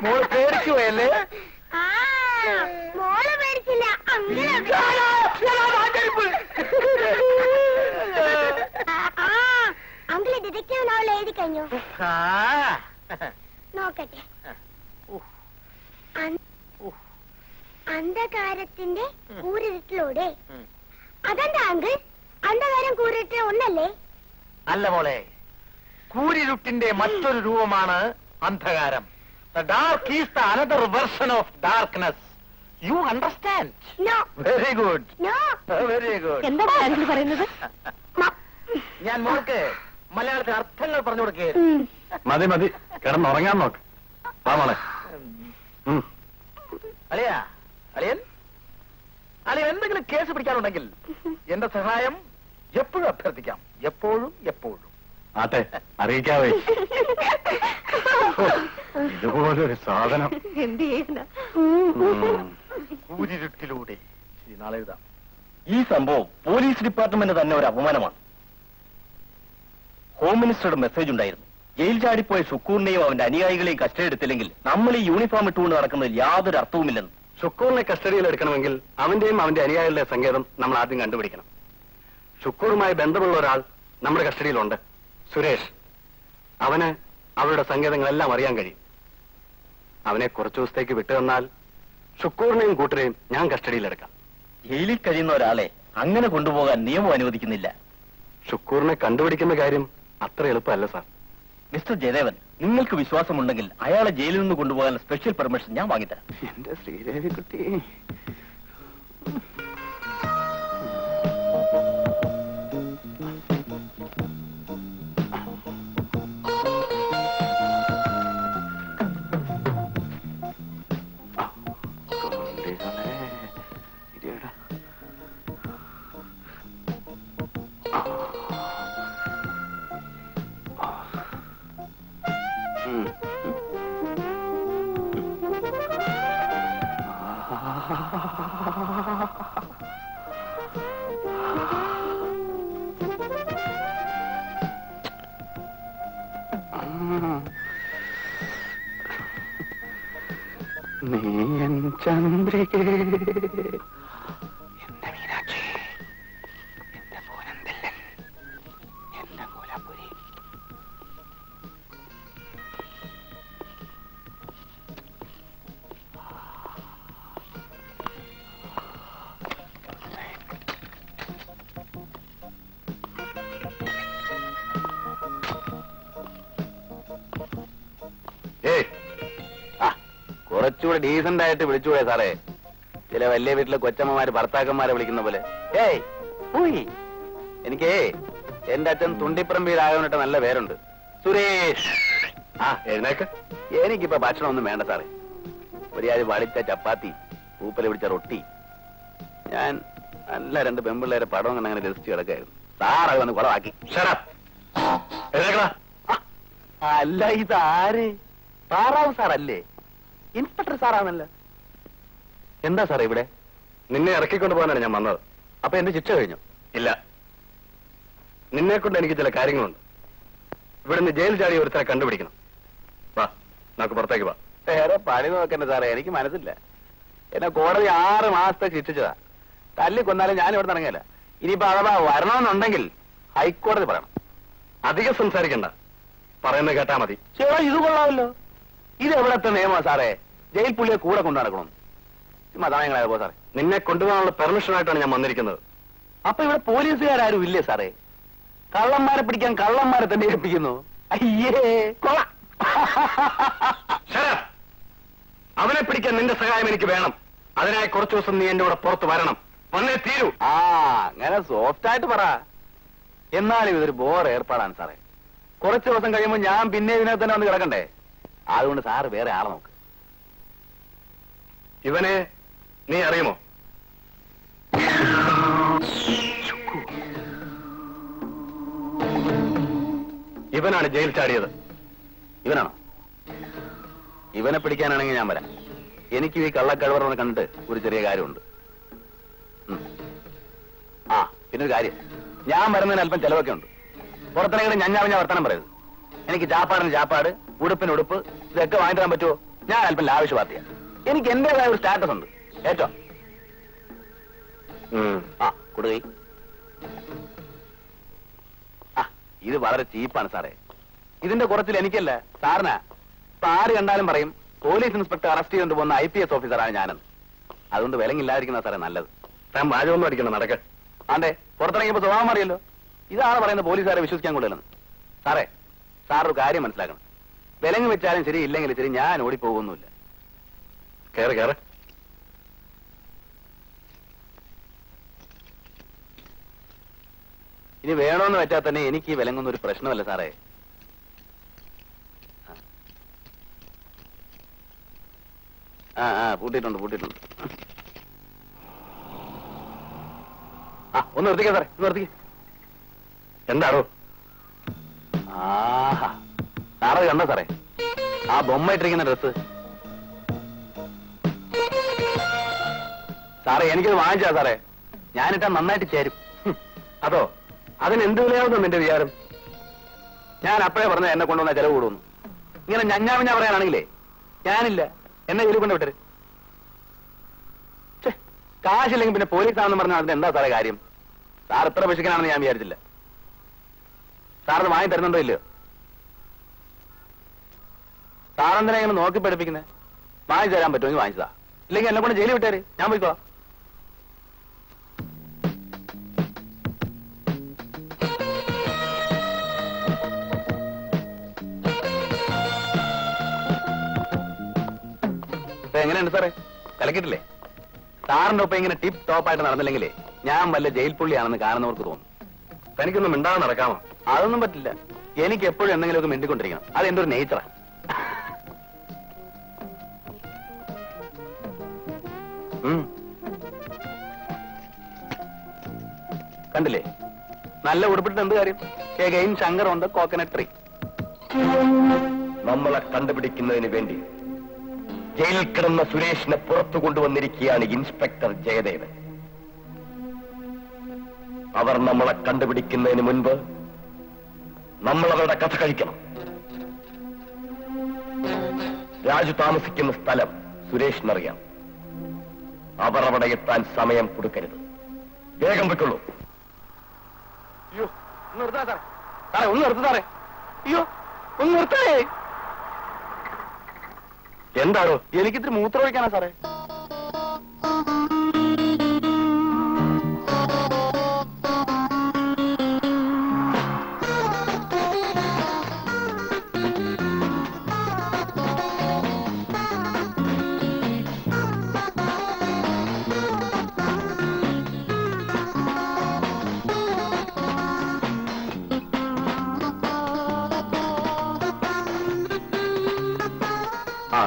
مول بيرشو يلي آه مول بيرشو لا أمنا لا لا ما تلبي آه أمنا ديدكتيو ناولا يدي كنيو آه نوكتي أنا அந்தகாரத்தின்டே கூரிருட்டிலோடே அதன்டா அங்கு அந்தகாரம் கூரிருட்டிலே ஒன்னல்லே அல்ல மோலே கூரிருட்டின்டே மற்றொரு ரூபமான அந்தகாரம் The dark is the another version of darkness. You understand? No. Very good. No. Very good. என்ன அங்கில் பரையின்னது? நான் மோலுக்கு மலையாளத்தின் அர்த்தங்கள் பரந்து விடுக்கிறேன். மதி மதி, கடம் நுறங்கான் நோக்கு. பாமலை. அலியா? அலியன் அலியன் கேஸ் பிடிக்கானுண்டெങ്കിൽ എന്റെ സഹായം എപ്പോഴും അഭ്യർത്ഥിക്കാം എപ്പോഴും എപ്പോഴും ആട്ടെ അറിയിക്കാവേ ഇതുപോലൊരു സാധനം എന്ത് ചെയ്യുന്ന കൂരിരുട്ടിലൂടെ നാളെ എഴുതാം ഈ സംഭവം പോലീസ് ഡിപ്പാർട്ട്മെന്റ് തന്നെ ഒരു അപമാനമാണ് ഹോം മിനിസ്റ്ററുടെ മെസ്സേജ് ഉണ്ടായിരുന്നു ജയിൽ ചാടിപ്പോയ സുക്കൂറിനെയും അവന്റെ അനുയായികളെയും കസ്റ്റഡി എടുത്തില്ലെങ്കിൽ നമ്മൾ ഈ യൂണിഫോം ഇട്ടുകൊണ്ട് നടക്കുന്നതിൽ യാതൊരു അർത്ഥവുമില്ലെന്ന് ഷുക്കൂറിനെ കസ്റ്റഡിയിൽ എടുക്കണമെങ്കിൽ അവന്റെയും അവന്റെ അനുയായികളുടെ സങ്കേതം നമ്മൾ ആദ്യം കണ്ടുപിടിക്കണം ഷുക്കൂറുമായി ബന്ധമുള്ള ഒരാൾ നമ്മുടെ കസ്റ്റഡിയിലുണ്ട് സുരേഷ് അവന് അവരുടെ സങ്കേതങ്ങളെല്ലാം അറിയാൻ കഴിയും അവനെ കുറച്ചു ദിവസത്തേക്ക് വിട്ടു തന്നാൽ ഷുക്കൂറിനെയും കൂട്ടരെയും ഞാൻ കസ്റ്റഡിയിലെടുക്കാം ജയിലിൽ കഴിയുന്ന ഒരാളെ അങ്ങനെ കൊണ്ടുപോകാൻ നിയമം അനുവദിക്കുന്നില്ല ഷുക്കൂറിനെ കണ്ടുപിടിക്കുന്ന കാര്യം അത്ര എളുപ്പമല്ല സാർ മിസ്റ്റർ ജയദേവൻ നിങ്ങൾക്ക് വിശ്വാസമുണ്ടെങ്കിൽ അയാളെ ജയിലിൽ നിന്ന് കൊണ്ടുപോകാൻ സ്പെഷ്യൽ പെർമിഷൻ ഞാൻ വാങ്ങിത്തരാം എന്റെ ശ്രീദേവി കുട്ടി ഡീസന്റ് ആയിട്ട് വിളിച്ചുപോയ സാറേ ചില വലിയ വീട്ടിലെ കൊച്ചമ്മമാര് ഭർത്താക്കന്മാരെ വിളിക്കുന്ന പോലെ ഏയ് പോയി എനിക്ക് എന്റെ അച്ഛൻ തുണ്ടിപ്പറമ്പിയിലായോന്നിട്ട് നല്ല പേരുണ്ട് സുരേഷ് ആ എഴുന്നേക്ക് എനിക്കിപ്പോ ഭക്ഷണം ഒന്നും വേണ്ട സാറേ ഒരാൾ വളിച്ച ചപ്പാത്തി പൂപ്പല പിടിച്ച റൊട്ടി ഞാൻ നല്ല രണ്ട് പെൺപിള്ളേരെ പടം കണ്ട അങ്ങനെ രസിച്ചു കിടക്കായിരുന്നു സാറ് അത് വന്ന് കുളവാക്കി അല്ല ഇതാര് താറാവ് സാറല്ലേ ഇൻസ്പെക്ടർ സാറാണല്ലോ എന്താ സാറേ ഇവിടെ നിന്നെ ഇറക്കിക്കൊണ്ട് പോകാനാണ് ഞാൻ വന്നത് അപ്പൊ എന്റെ ശിക്ഷ കഴിഞ്ഞു ഇല്ല നിന്നെ കൊണ്ട് എനിക്ക് ചില കാര്യങ്ങളുണ്ട് ഇവിടുന്ന് ജയിൽ ചാടി ഒരുത്തനെ കണ്ടുപിടിക്കണം വാ നമുക്ക് പുറത്തേക്ക് വാ വേറെ പണി നോക്കണ്ട സാറേ എനിക്ക് മനസ്സില്ല എന്നെ കോടതി ആറ് മാസത്തെ ശിക്ഷിച്ചതാ തല്ലി കൊന്നാലും ഞാൻ ഇവിടെ ഇറങ്ങില്ല ഇനിയിപ്പോ അഥവാ വരണമെന്നുണ്ടെങ്കിൽ ഹൈക്കോടതി പറയണം അധികം സംസാരിക്കണ്ട പറയുന്നത് കേട്ടാ മതി ചേട്ടാ ഇത് കൊള്ളാമല്ലോ ഇത് എവിടത്തെ നിയമ സാറേ ജയിൽ പുള്ളിയെ കൂടെ കൊണ്ടു നടക്കണം മതാനങ്ങളായ പോ സാറേ നിന്നെ കൊണ്ടുപോകാനുള്ള പെർമിഷനായിട്ടാണ് ഞാൻ വന്നിരിക്കുന്നത് അപ്പൊ ഇവിടെ പോലീസുകാരും ഇല്ലേ സാറേ കള്ളന്മാരെ പിടിക്കാൻ കള്ളന്മാരെ തന്നെ ഏൽപ്പിക്കുന്നു അയ്യേ കൊള അവനെ പിടിക്കാൻ നിന്റെ സഹായം എനിക്ക് വേണം അതിനായി കുറച്ചു ദിവസം നീ എന്റെ കൂടെ പുറത്ത് വരണം വന്നേ തീരൂ ആ അങ്ങനെ സോഫ്റ്റ് ആയിട്ട് പറ എന്നാലും ഇതൊരു ബോർ ഏർപ്പാടാണ് സാറേ കുറച്ചു ദിവസം കഴിയുമ്പോൾ ഞാൻ പിന്നെ ഇതിനകത്ത് തന്നെ വന്ന് കിടക്കണ്ടേ അതുകൊണ്ട് സാറ് വേറെ ആളെ നോക്ക് ഇവനെ നീ അറിയുമോ ഇവനാണ് ജയിൽ ചാടിയത് ഇവനാണോ ഇവനെ പിടിക്കാനാണെങ്കിൽ ഞാൻ വരാം. എനിക്ക് ഈ കള്ളക്കടവറ കണ്ടിട്ട് ഒരു ചെറിയ കാര്യമുണ്ട്. ആ പിന്നൊരു കാര്യം, ഞാൻ വരുന്നതിന് അല്പം ചെലവൊക്കെ ഉണ്ട്. പുറത്തിറങ്ങിയിട്ട് ഞഞ്ഞാവിഞ്ഞാ വർത്തനം പറയരുത്. എനിക്ക് ചാപ്പാടിന് ചാപ്പാട്, ഉടുപ്പിന് ഉടുപ്പ്, ഇതൊക്കെ വാങ്ങിത്തരാൻ പറ്റുമോ? ഞാൻ അല്പം ലാവിഷ് പാർട്ടിയാണ്. എനിക്ക് എന്റേതായ ഒരു സ്റ്റാറ്റസ് ഉണ്ട്. ഏറ്റോ ആ കൊടുകൈ. ആ ഇത് വളരെ ചീപ്പാണ് സാറേ. ഇതിന്റെ കുറച്ചിൽ എനിക്കല്ല സാറിനാ. ആര് കണ്ടാലും പറയും പോലീസ് ഇൻസ്പെക്ടർ അറസ്റ്റ് ചെയ്തുകൊണ്ട് പോകുന്ന ഐ പി എസ് ഓഫീസറാണ് ഞാനെന്ന്. അതുകൊണ്ട് വിലങ്ങില്ലാതിരിക്കുന്ന സാറേ നല്ലത്. താൻ വാചകമൊന്നും അടിക്കണം, നടക്ക. ആണ്ടേ പുറത്തിറങ്ങിയപ്പോൾ സ്വഭാവം അറിയല്ലോ. ഇതാണ് പറയുന്നത് പോലീസുകാരെ വിശ്വസിക്കാൻ കൊള്ളില്ലെന്ന്. സാറേ സാറൊരു കാര്യം മനസ്സിലാക്കണം. വിലങ്ങ് വെച്ചാലും ശരി ഇല്ലെങ്കിൽ ശരി ഞാൻ ഓടിപ്പോകുന്നില്ല. കയറി കയറി. ഇനി വേണമെന്ന് വെച്ചാൽ തന്നെ എനിക്ക് ഈ വിലങ്ങൊന്നും ഒരു പ്രശ്നമല്ല സാറേ. ആ ആ പൂട്ടിട്ടുണ്ട് പൂട്ടിട്ടുണ്ട്. ആ ഒന്ന് നിർത്തിക്കാം സാറേ, ഒന്ന് നിർത്തിക്ക. എന്താണോ ആഹാ സാറത് കണ്ടോ സാറേ ആ ബൊമ്മ ഇട്ടിരിക്കുന്ന ഡ്രസ്? സാറേ എനിക്കത് വാങ്ങിച്ചാ സാറേ. ഞാനിട്ടാ നന്നായിട്ട് ചേരും. അതോ അതിനെന്ത് വിലയാവുന്നു നിന്റെ വിചാരം? ഞാൻ അപ്പഴേ പറഞ്ഞ എന്നെ കൊണ്ടുവന്ന ചെലവ് കൂടുന്നു. ഇങ്ങനെ ഞഞ്ഞാവിഞ്ഞാ പറയാനാണെങ്കിലേ ഞാനില്ല, എന്നെ ജോലി കൊണ്ട് വിട്ടര്. കാശില്ലെങ്കിൽ പിന്നെ പോലീസാണെന്ന് പറഞ്ഞാൽ അതിന് എന്താ സാറേ കാര്യം? സാർ ഇത്ര വിഷക്കാണെന്ന് ഞാൻ വിചാരിച്ചില്ല. സാറത് വാങ്ങി തരുന്നുണ്ടോ ഇല്ലയോ? സാറെന്തിനാ ഇങ്ങനെ നോക്കി പഠിപ്പിക്കുന്നത്? വാങ്ങിച്ചു തരാൻ പറ്റുമെങ്കിൽ വാങ്ങിച്ചതാ, ഇല്ലെങ്കിൽ എന്നെ കൊണ്ട് ജയിലിൽ വിട്ടേര്. ഞാൻ പോയിക്കോ. എങ്ങനെയുണ്ട് സാറേ, കലക്കിട്ടില്ലേ? സാറിന്റെ ഒപ്പം ഇങ്ങനെ ടിപ്പ് ടോപ്പായിട്ട് നടന്നില്ലെങ്കിലേ ഞാൻ വല്ല ജയിൽ പുള്ളിയാണെന്ന് കാണുന്നവർക്ക് തോന്നും. തനിക്കൊന്നും മിണ്ടാതെ നടക്കാമോ? അതൊന്നും പറ്റില്ല. എനിക്ക് എപ്പോഴും എന്തെങ്കിലുമൊക്കെ മിണ്ടിക്കൊണ്ടിരിക്കണം. അത് എന്റെ ഒരു നേച്ചറാ. കണ്ടില്ലേ, നല്ല ഉടുപ്പിട്ട് എന്ത് കാര്യം? ഗെയിം ശങ്കറുണ്ട്, കോക്കനട്ട് ട്രീ. നമ്മളെ കണ്ടുപിടിക്കുന്നതിന് വേണ്ടി ജയിലിൽ കിടന്ന സുരേഷിനെ പുറത്തു കൊണ്ടുവന്നിരിക്കുകയാണ് ഇൻസ്പെക്ടർ ജയദേവൻ. അവർ നമ്മളെ കണ്ടുപിടിക്കുന്നതിന് മുൻപ് നമ്മൾ അവരുടെ കഥ കഴിക്കണം. രാജു താമസിക്കുന്ന സ്ഥലം സുരേഷിനറിയാം. അവർ അവിടെ എത്താൻ സമയം കൊടുക്കരുത്. വേഗം വെക്കുള്ളൂ. അയ്യോ ഒന്ന് നിർത്താ സാറേ, സാറേ ഒന്ന് നിർത്ത സാറേ. അയ്യോ ഒന്ന് നിർത്തേ. എന്താണോ? എനിക്കിത്തിരി മൂത്രം ഒഴിക്കാനാ സാറേ.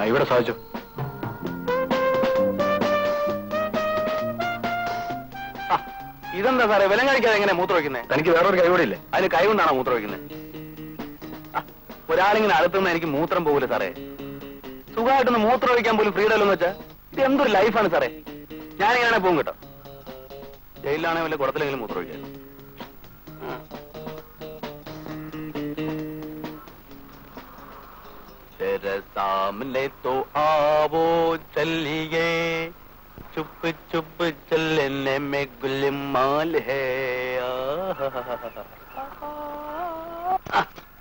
ഇവിടെ സാധിച്ചു. ഇതെന്താ സാറേ വിലം കഴിക്കാതെ എങ്ങനെ മൂത്രമൊഴിക്കുന്നത്? തനിക്ക് വേറൊരു കൈവോടില്ലേ? അതിന് കൈ കൊണ്ടാണോ മൂത്രമൊഴിക്കുന്നത്? ഒരാളിങ്ങനെ അടുത്തുനിന്ന് എനിക്ക് മൂത്രം പോകില്ല സാറേ. സുഖമായിട്ടൊന്ന് മൂത്രമൊഴിക്കാൻ പോലും ഫ്രീഡമല്ലെന്ന് വെച്ചാൽ ഇത് എന്തൊരു ലൈഫാണ് സാറേ. ഞാനിങ്ങനെ പോകും കേട്ടോ. ജയിലിലാണെങ്കിൽ വല്ല കുടത്തിലെങ്കിലും മൂത്രമൊഴിക്കാൻ. तेरे सामने तो आवो चलिए, चुप चुप चलने में गुलमाल है.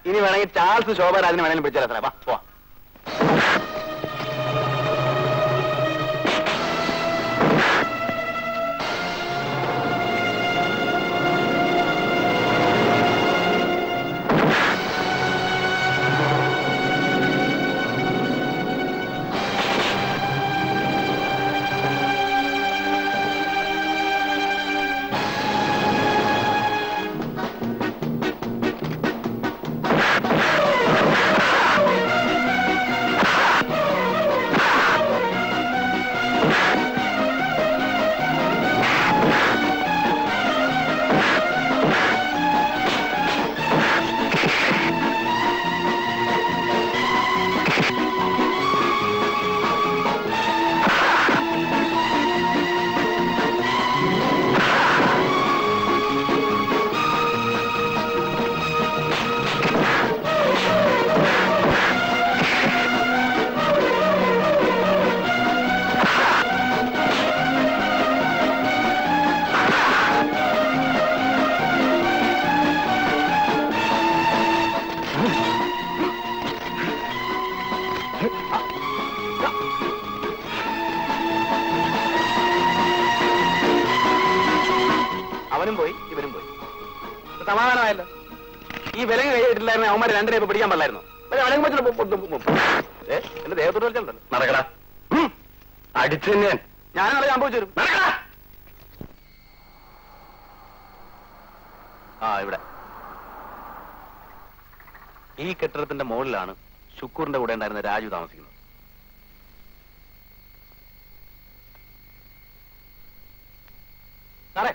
ഇനി വേണമെങ്കിൽ ചാൾസ് ശോഭരാജിനെ വേണമെങ്കിലും പിടിച്ചാൽ എത്ര പോ. സമാധാനമായല്ലോ. ഈ വിലങ്ങ് കഴിയിട്ടില്ലായിരുന്നു അവന്മാരെ രണ്ടിനെ ഇപ്പൊ പിടിക്കാൻ പറ്റില്ലായിരുന്നു. എന്റെ ദേഹത്തോട് കളിച്ചോ നടക്കടാ അടിച്ചു ഞാൻ ഞാനാണ് സംഭവിച്ചു വരും. ആ ഇവിടെ ഈ കെട്ടിടത്തിന്റെ മുകളിലാണ് ശുക്കൂറിന്റെ കൂടെ ഉണ്ടായിരുന്ന രാജു താമസിക്കുന്നത്. സാറേ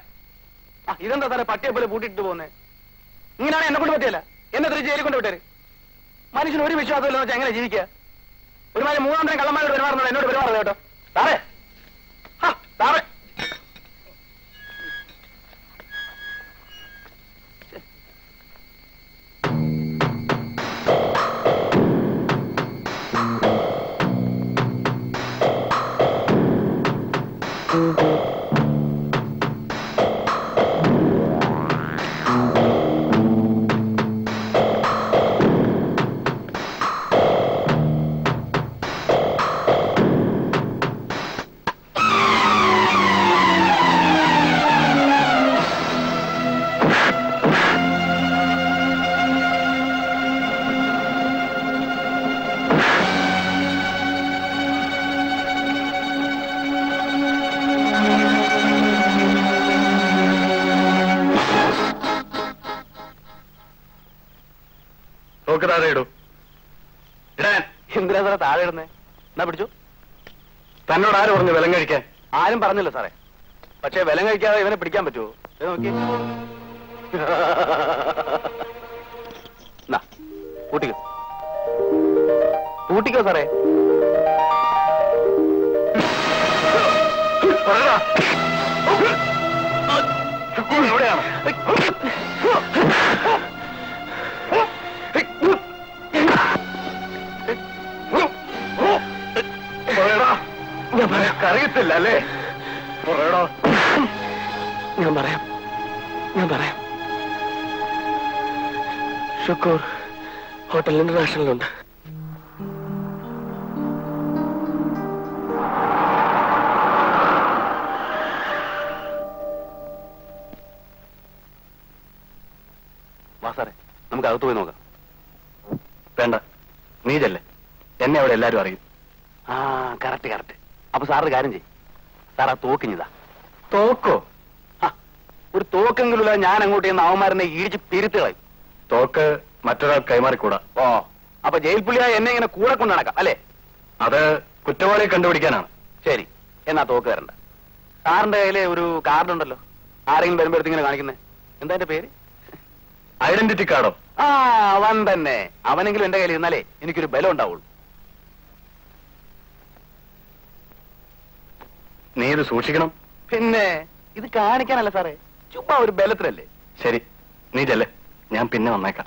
ഇതെന്താ സാറേ പട്ടിയെ പോലെ പൂട്ടിട്ട് പോകുന്നത്? ഇങ്ങനെയാണ് എന്നെ കൊണ്ട് പറ്റിയല്ല. എന്നെ തിരിച്ച് ജയിലിൽ കൊണ്ട് വിട്ടേര്. മനുഷ്യന് ഒരു വിശ്വാസമില്ലെന്ന് വെച്ചാൽ എങ്ങനെ ജീവിക്കുക? ഒരുമാതിരി മൂന്നാം തരം കള്ളന്മാരോട് പെരുമാറുന്നത് എന്നോട് പെരുമാറുന്നത് കേട്ടോ സാറേ. ആ സാറേ എന്നോട് ആര് പറഞ്ഞു വിലം കഴിക്കാൻ? ആരും പറഞ്ഞില്ല സാറേ. പക്ഷെ വിലം കഴിക്കാതെ ഇവനെ പിടിക്കാൻ പറ്റുമോ? നോക്കി പൂട്ടിക്കോ പൂട്ടിക്കോ സാറേ. എവിടെയാണ് ഞാൻ പറയാറിയത്തില്ല അല്ലേ? പറയടോ. ഞാൻ പറയാം ഞാൻ പറയാം ശുക്കൂർ ഹോട്ടൽ ഇന്റർനാഷണലുണ്ട്. വാ സാറേ നമുക്ക് അകത്ത് പോയി നോക്കാം. വേണ്ട നീജല്ലേ എന്നെ അവിടെ എല്ലാരും അറിയും. ആ കറക്റ്റ് കറക്റ്റ്. അപ്പൊ സാറ് കാര്യം ചെയ്യും. സാർ ആ തോക്കിഞ്ഞതാ. തോക്കോ? ആ ഒരു തോക്കെങ്കിലുള്ള ഞാൻ അങ്ങോട്ട് ചെന്ന് അവന്മാരനെ ഇടിച്ച് പിരുത്തുകളായി. തോക്ക് മറ്റൊരാൾ കൈമാറിക്കൂടാ. ഓ അപ്പൊ ജയിൽ പുള്ളിയായി എന്നെ ഇങ്ങനെ കൂടെ കൊണ്ട് നടക്കാം അല്ലേ? അത് കുറ്റവാളിയെ കണ്ടുപിടിക്കാനാണ്. ശരി എന്നാ തോക്ക് തരണ്ട. സാറിന്റെ കയ്യിലെ ഒരു കാർഡ് ഉണ്ടല്ലോ, ആരെങ്കിലും വരുമ്പോഴത്തെ ഇങ്ങനെ കാണിക്കുന്നേ, എന്താ എന്റെ പേര്? ഐഡന്റിറ്റി കാർഡോ? ആ അവൻ തന്നെ. അവനെങ്കിലും എന്റെ കയ്യിൽ ഇരുന്നാലേ എനിക്കൊരു ബലം ഉണ്ടാവുള്ളൂ. നീ ഇത് സൂക്ഷിക്കണം. പിന്നെ ഇത് കാണിക്കാനല്ല സാറേ, ചുമ്മാ ഒരു ബലത്തിലല്ലേ. ശരി നീ ചെല്ലേ, ഞാൻ പിന്നെ വന്നേക്കാം.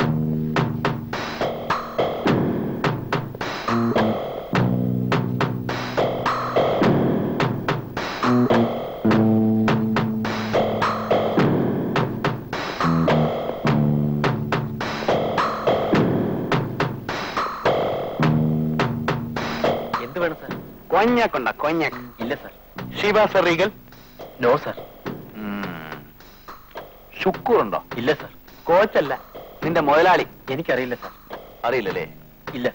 എന്ത് വേണം സാർ? കൊഞ്ഞാക്കുണ്ടാ? കൊഞ്ഞാക്ക് ഇല്ല sir. Shiva sir Regal? No sir. Shukkur ഉണ്ടോ? ഇല്ല സർ. കോച്ചല്ല നിന്റെ മുതലാളി? എനിക്കറിയില്ല സർ. അറിയില്ലല്ലേ? ഇല്ല.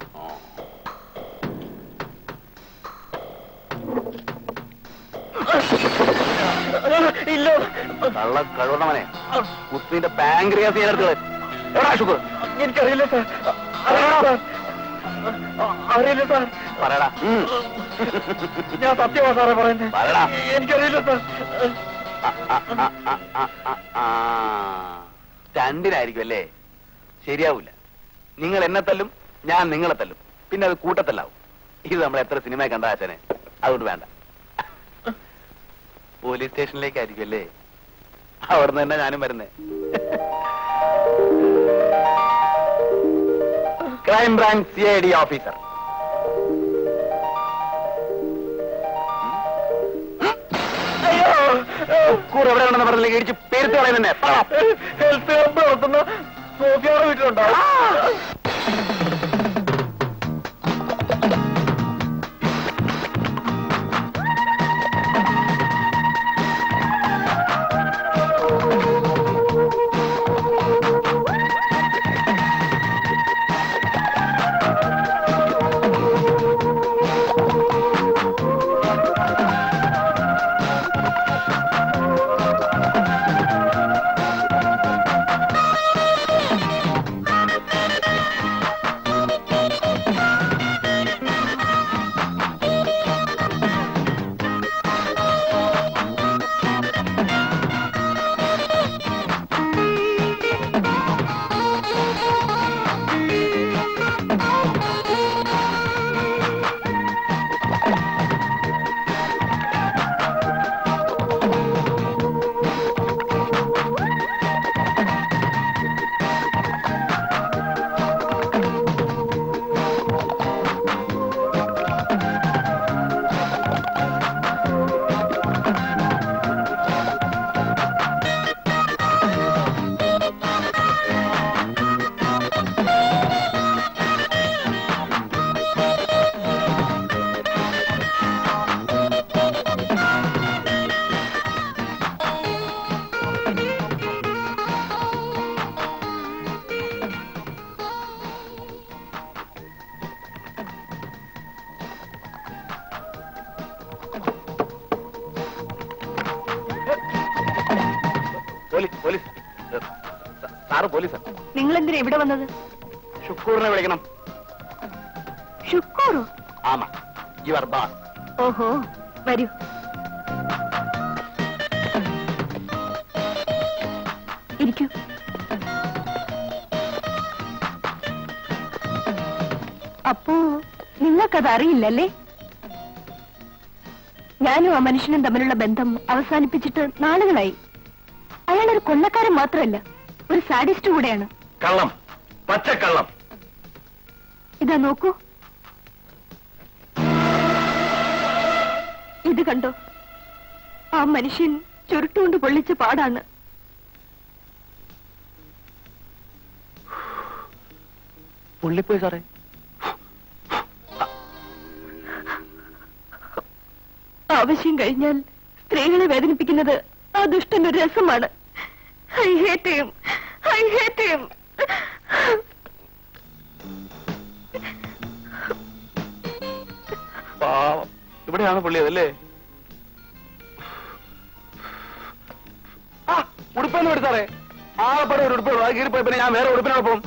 കള്ള കഴുകണമനെ കുത്തിന്റെ പാൻക്രിയാസ് ചേർത്തുള്ളത്. എവിടാ ശുക്കൂർ? എനിക്കറിയില്ല സർ. അറിയില്ല സാർ. പറയടാ. ഞാൻ സത്യമാ സാറേ പറയുന്നത്. പറയടാ. എനിക്കറിയില്ല സാർ. രണ്ടിനായിരിക്കും അല്ലേ? ശരിയാവൂല. നിങ്ങൾ എന്നെ തല്ലും, ഞാൻ നിങ്ങളെ തല്ലും, പിന്നെ അത് കൂട്ടത്തല്ലാവും. ഇത് നമ്മൾ എത്ര സിനിമ കണ്ട ആശനെ. അതുകൊണ്ട് വേണ്ട. പോലീസ് സ്റ്റേഷനിലേക്കായിരിക്കും അല്ലേ? അവിടുന്ന് തന്നെ ഞാനും വരുന്നേ. Crime branch C I D officer. Shukkur എവിടെയാണെന്ന് പറഞ്ഞില്ലെങ്കിൽ ഇടിച്ച് പേരുത്ത് കളയും തന്നെ. ഹെൽത്ത് ക്ലബ് നടത്തുന്ന സോഫിയാടെ വീട്ടിലുണ്ടോ? Sir, police. England is evident. Shukur is evident. Shukur? Ama. You are bad. Oh, where you? Irikku. Appu, you Yanu, a Manishan and the Mirilla Bentham, Avasani Pichita, Nanalai. I had a Kolakara Matrella. We're saddest to Udana. Kalam, Pacha Kalam. Idanoko Idakanto. A Manishin, Churtun to Police Pardana. Pulipo is all right. Avishing Gainal, strangely wedding picking another. I hate him. I hate him. Wow, you put on a bully. Ah, would put on Ah, but I would put like it by the Amera would put on.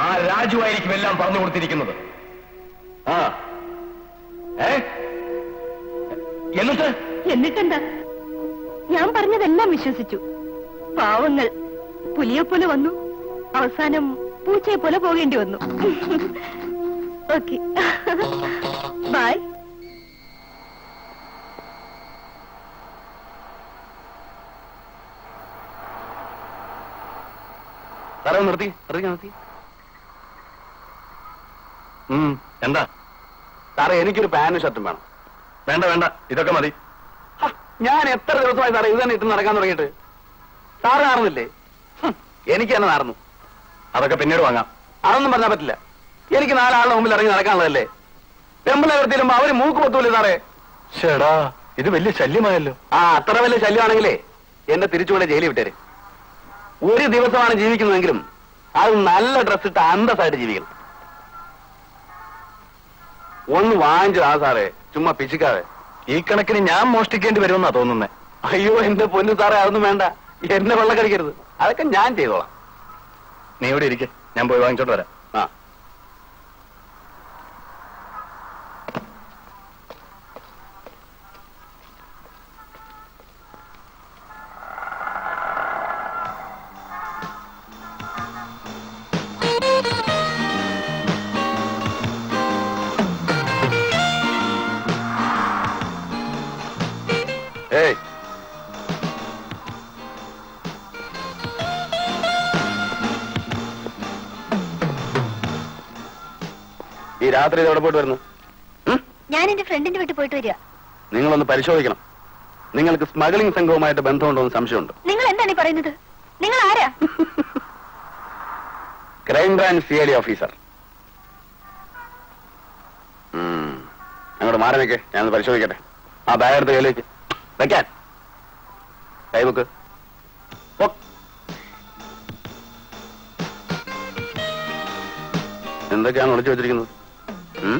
Ah, Raju, I will not pardon what you can. Ah, eh? Yenuta? Yenitanda. Yam Parna and Namishitu. Pavanel Pulia Pulavanu, our son, Puche Pulapo in Duno. Okay. Bye. Aramurti, Riganti. Hm, and that. Tara, any good banish at the man. Venda Venda, it's a comedy. Ha, Yan, a third of the other isn't it in Aragan? Tara Armilly. Hm, any can arm. Aracapiniranga. Aram the Manabatla. Any can arm in Aragan. Temple ever did a Maori Muko to Lizare. Shada, it will Salimile. Ah, Taravilla Salimile. In the spiritual jail. What is the other one? Jimmy I'll not address it on the side of Jimmy. One wine jazare, Juma Pichica. He can a canam most taken to Verona. Are you in the Punjab Armanda? You had never like it. I can jant you. Never did it. Number one children. I am going to go to friend. I am going to go to the friend. I am going to smuggling. I am going to go to the smuggling. I am going to Crime Branch C I D officer. I am going to go to the I am going to go to the I am going to Hmm?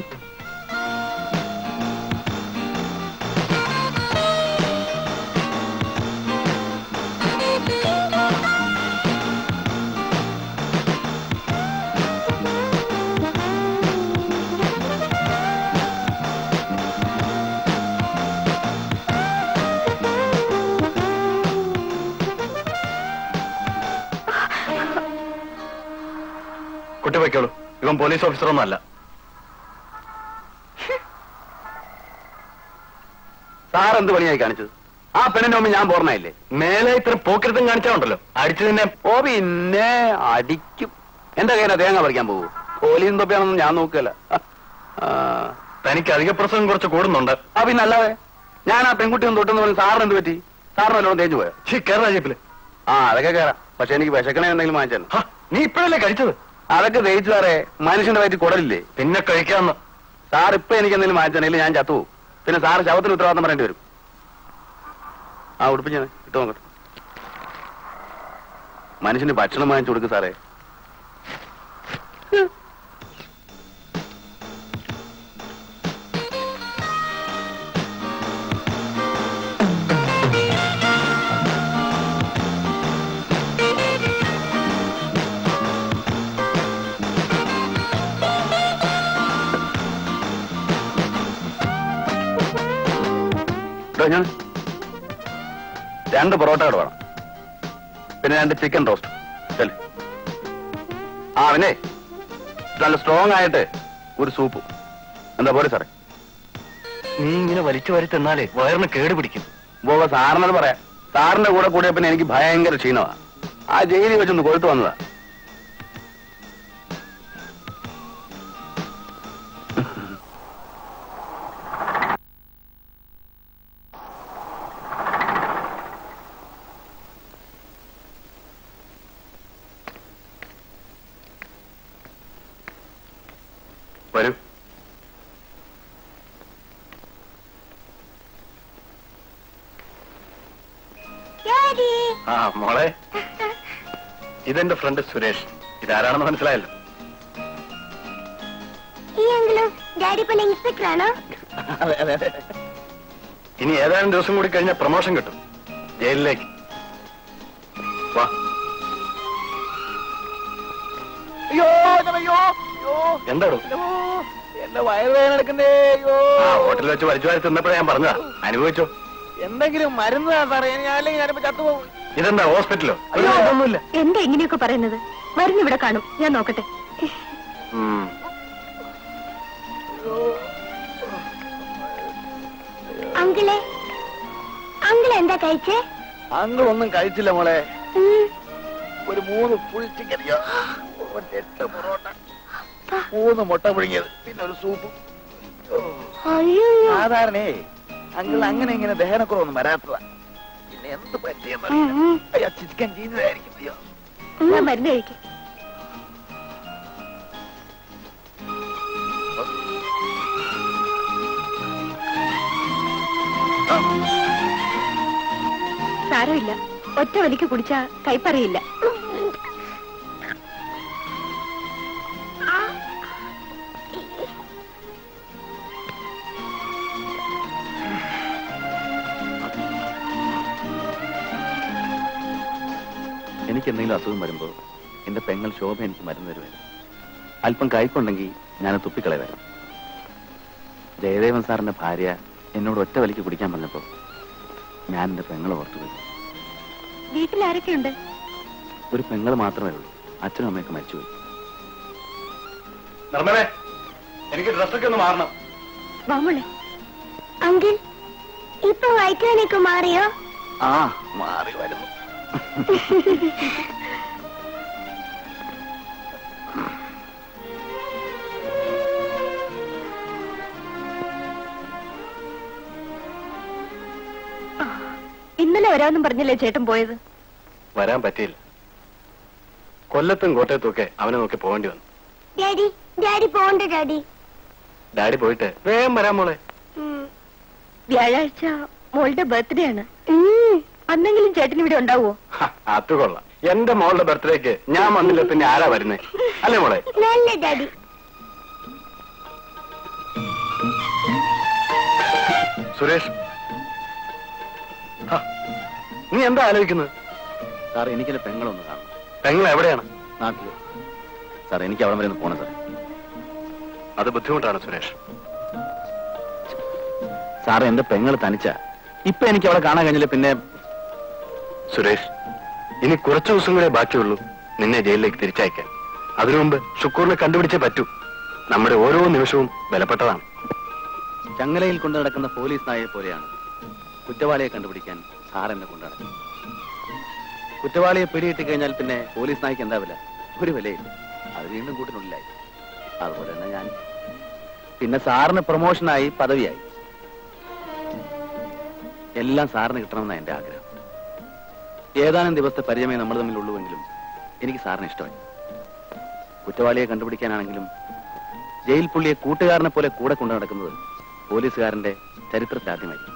Kutte vakkolu. Ivan police officer onnalla. I can't do it. I can't do it. I can't do it. I can't do it. I can't do it. I can't do it. I can't do it. I can't do it. I can't do it. I can't do it. I can't do it. I can't do it. I can't do it. I would throw them under. I would be a dog. Managing the bachelor mind to the Sare. Ranjan, two parotta eduvana. Pinne two chicken roast. Chale. Ah, Vinay. Nalla strong aayittu oru soup. Endha pore sare. Nee ingane valichu vari thannale vayarinu kedu pidikkum. Bova saarnadu paraya. Saarinte kooda koodiya pinne enikku bhayangara cheenava. Aa jaili vachonnu koluthu vannada. ഇതെന്റെ friend Suresh. ഇതാരാണെന്ന് മനസ്സിലായല്ലോ. ഇനി ഏതാനും ദിവസം കൂടി കഴിഞ്ഞാൽ promotion കിട്ടും ജയിലിലേക്ക്. ഹോട്ടലിൽ വെച്ച് വലിച്ചു വാരി തിന്നപ്പോഴേ ഞാൻ പറഞ്ഞതാ, അനുഭവിച്ചോ. എന്തെങ്കിലും മരുന്ന് അല്ലെങ്കിൽ ഞാനിപ്പോ ചത്തുപോകും. ഇതെന്താ ഹോസ്പിറ്റലോ? എന്താ ഇങ്ങനെയൊക്കെ പറയുന്നത്? മരുന്ന് ഇവിടെ കാണും, ഞാൻ നോക്കട്ടെ. അങ്കിളെ, അങ്കിൾ എന്താ കഴിച്ചേ? അങ്കിൾ ഒന്നും കഴിച്ചില്ല മോളെ. ഒരു മൂന്ന് ഫുൾ ചിക്കൻ, എട്ട് പൊറോട്ട, മൂന്ന് മുട്ട പുഴുങ്ങിയത്, പിന്നെ ഒരു സൂപ്പ്. സാധാരണേ അങ്കിൾ അങ്ങനെ ഇങ്ങനെ ദഹനക്കുറവൊന്നും വരാത്തതാ. എന്ത് പറ്റിയെന്നറിയാൻ ചെയ്തതായിരിക്കും. ഞാൻ മരുന്ന് കഴിക്കും. സാരമില്ല, ഒറ്റ വലിക്ക് കുടിച്ചാ കൈപ്പറിയില്ല. എനിക്കെന്തെങ്കിലും അസുഖം വരുമ്പോൾ എൻ്റെ പെങ്ങൾ ശോഭ എനിക്ക് മരുന്ന് തരുമായിരുന്നു. അല്പം കൈക്കുണ്ടെങ്കിൽ ഞാൻ തുപ്പിക്കളയായിരുന്നു. ജയദേവൻ സാറിൻ്റെ ഭാര്യ എന്നോട് ഒറ്റ വലിക്ക് കുടിക്കാൻ പറഞ്ഞപ്പോൾ ഞാൻ എൻ്റെ പെങ്ങൾ ഓർത്തുപോയി. വീട്ടിലാരൊക്കെയുണ്ട്? ഒരു പെങ്ങൾ മാത്രമേ ഉള്ളൂ. അച്ഛനും അമ്മയൊക്കെ മരിച്ചുപോയി. എനിക്ക് ഡ്രസ്സൊക്കെ ഒന്ന് മാറണം. അങ്കിൾ ഇപ്പൊ വൈറ്റാനൊക്കെ മാറിയോ? ആ, മാറി വരുന്നു. ഇന്നലെ വരാമെന്നും പറഞ്ഞില്ലേ ചേട്ടൻ? പോയത് വരാൻ പറ്റിയില്ല. കൊല്ലത്തും കോട്ടയത്തൊക്കെ അവനെ നോക്കി പോകേണ്ടി വന്നു. ഡാഡി ഡാഡി പോകണ്ട ഡാഡി. ഡാഡി പോയിട്ട് വേഗം വരാൻ മോളെ. വ്യാഴാഴ്ച മോളുടെ ബർത്ത്ഡേ ആണ്. അന്നെങ്കിലും ചേട്ടൻ ഇവിടെ ഉണ്ടാവോ? അത് കൊള്ളാം. എന്റെ മോളുടെ ബർത്ത്ഡേക്ക് ഞാൻ വന്നില്ല പിന്നെ ആരാ വരുന്നേ? അല്ലേ മോളെ? നല്ല ഡാഡി. സുരേഷ്, നീ എന്താ ആലോചിക്കുന്നത്? സാർ, എനിക്കെന്റെ പെങ്ങളൊന്ന് കാണണം. പെങ്ങൾ എവിടെയാണ്? നാട്ടില്. സാർ, എനിക്ക് അവിടെ വരെ ഒന്ന് പോണം സാർ. അത് ബുദ്ധിമുട്ടാണ് സുരേഷ്. സാർ, എന്റെ പെങ്ങൾ തനിച്ച. ഇപ്പൊ എനിക്ക് അവിടെ കാണാൻ കഴിഞ്ഞില്ല. പിന്നെ സുരേഷ്, ഇനി കുറച്ചു ദിവസം കൂടെ ബാക്കിയുള്ളൂ നിന്നെ ജയിലിലേക്ക് തിരിച്ചയക്കാൻ. അതിനു മുമ്പ് ഷുക്കൂറിനെ കണ്ടുപിടിച്ചേ പറ്റൂ. നമ്മുടെ ഓരോ നിമിഷവും ബലപ്പെട്ടതാണ്. ചങ്ങലയിൽ കൊണ്ടു നടക്കുന്ന പോലീസ് നായയെ പോലെയാണ് കുറ്റവാളിയെ കണ്ടുപിടിക്കാൻ സാർ എന്നെ കൊണ്ടു നടക്കുന്നത്. കുറ്റവാളിയെ പിടിയിട്ട് കഴിഞ്ഞാൽ പിന്നെ പോലീസ് നായ്ക്ക് എന്താവില്ല? ഒരു വിലയില്ല. അത് വീണ്ടും കൂട്ടിനുള്ളിലായി. അതുപോലെ തന്നെ ഞാൻ പിന്നെ സാറിന് പ്രൊമോഷനായി, പദവിയായി. എല്ലാം സാറിന് കിട്ടണമെന്നാണ് എൻ്റെ ആഗ്രഹം. ഏതാനും ദിവസത്തെ പരിചയമേ നമ്മൾ തമ്മിലുള്ളൂവെങ്കിലും എനിക്ക് സാറിന് ഇഷ്ടമായി. കുറ്റവാളിയെ കണ്ടുപിടിക്കാനാണെങ്കിലും ജയിൽ പുള്ളിയെ കൂട്ടുകാരനെ പോലെ കൂടെ കൊണ്ടു നടക്കുന്നത് പോലീസുകാരൻ്റെ ചരിത്രത്തിൽ ആദ്യമായിരിക്കും.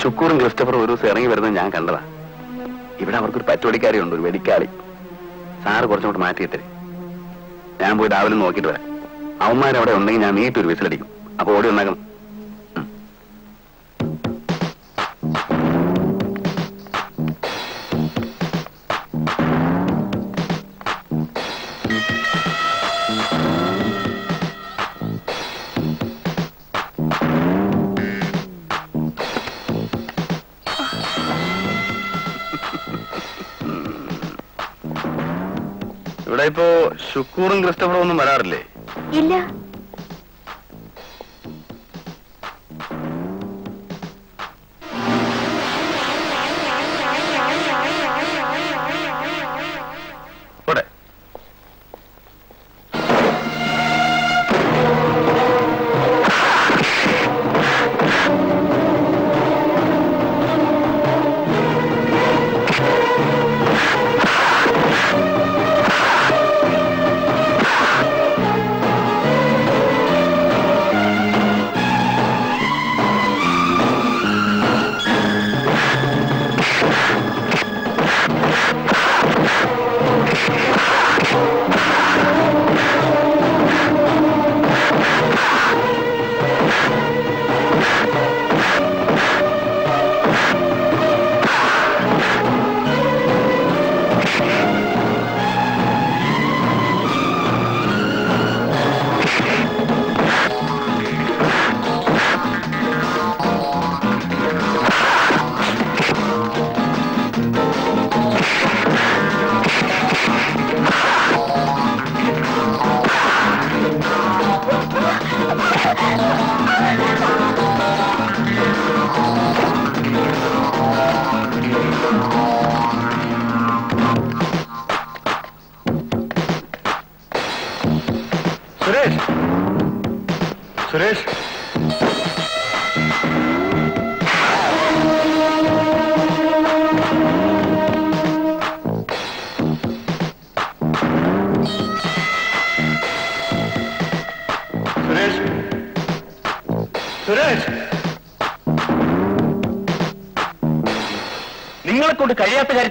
Shukurum Shukurum Christopher Urus Erring Verdan Yankandra. Even our good patrol carry on to Vedicari. Sar got out my theatre. Am with Avalon Okidra. How might I only need to visit you? About your Nagam. Shukur and Christopher on the Mararle. Illa what?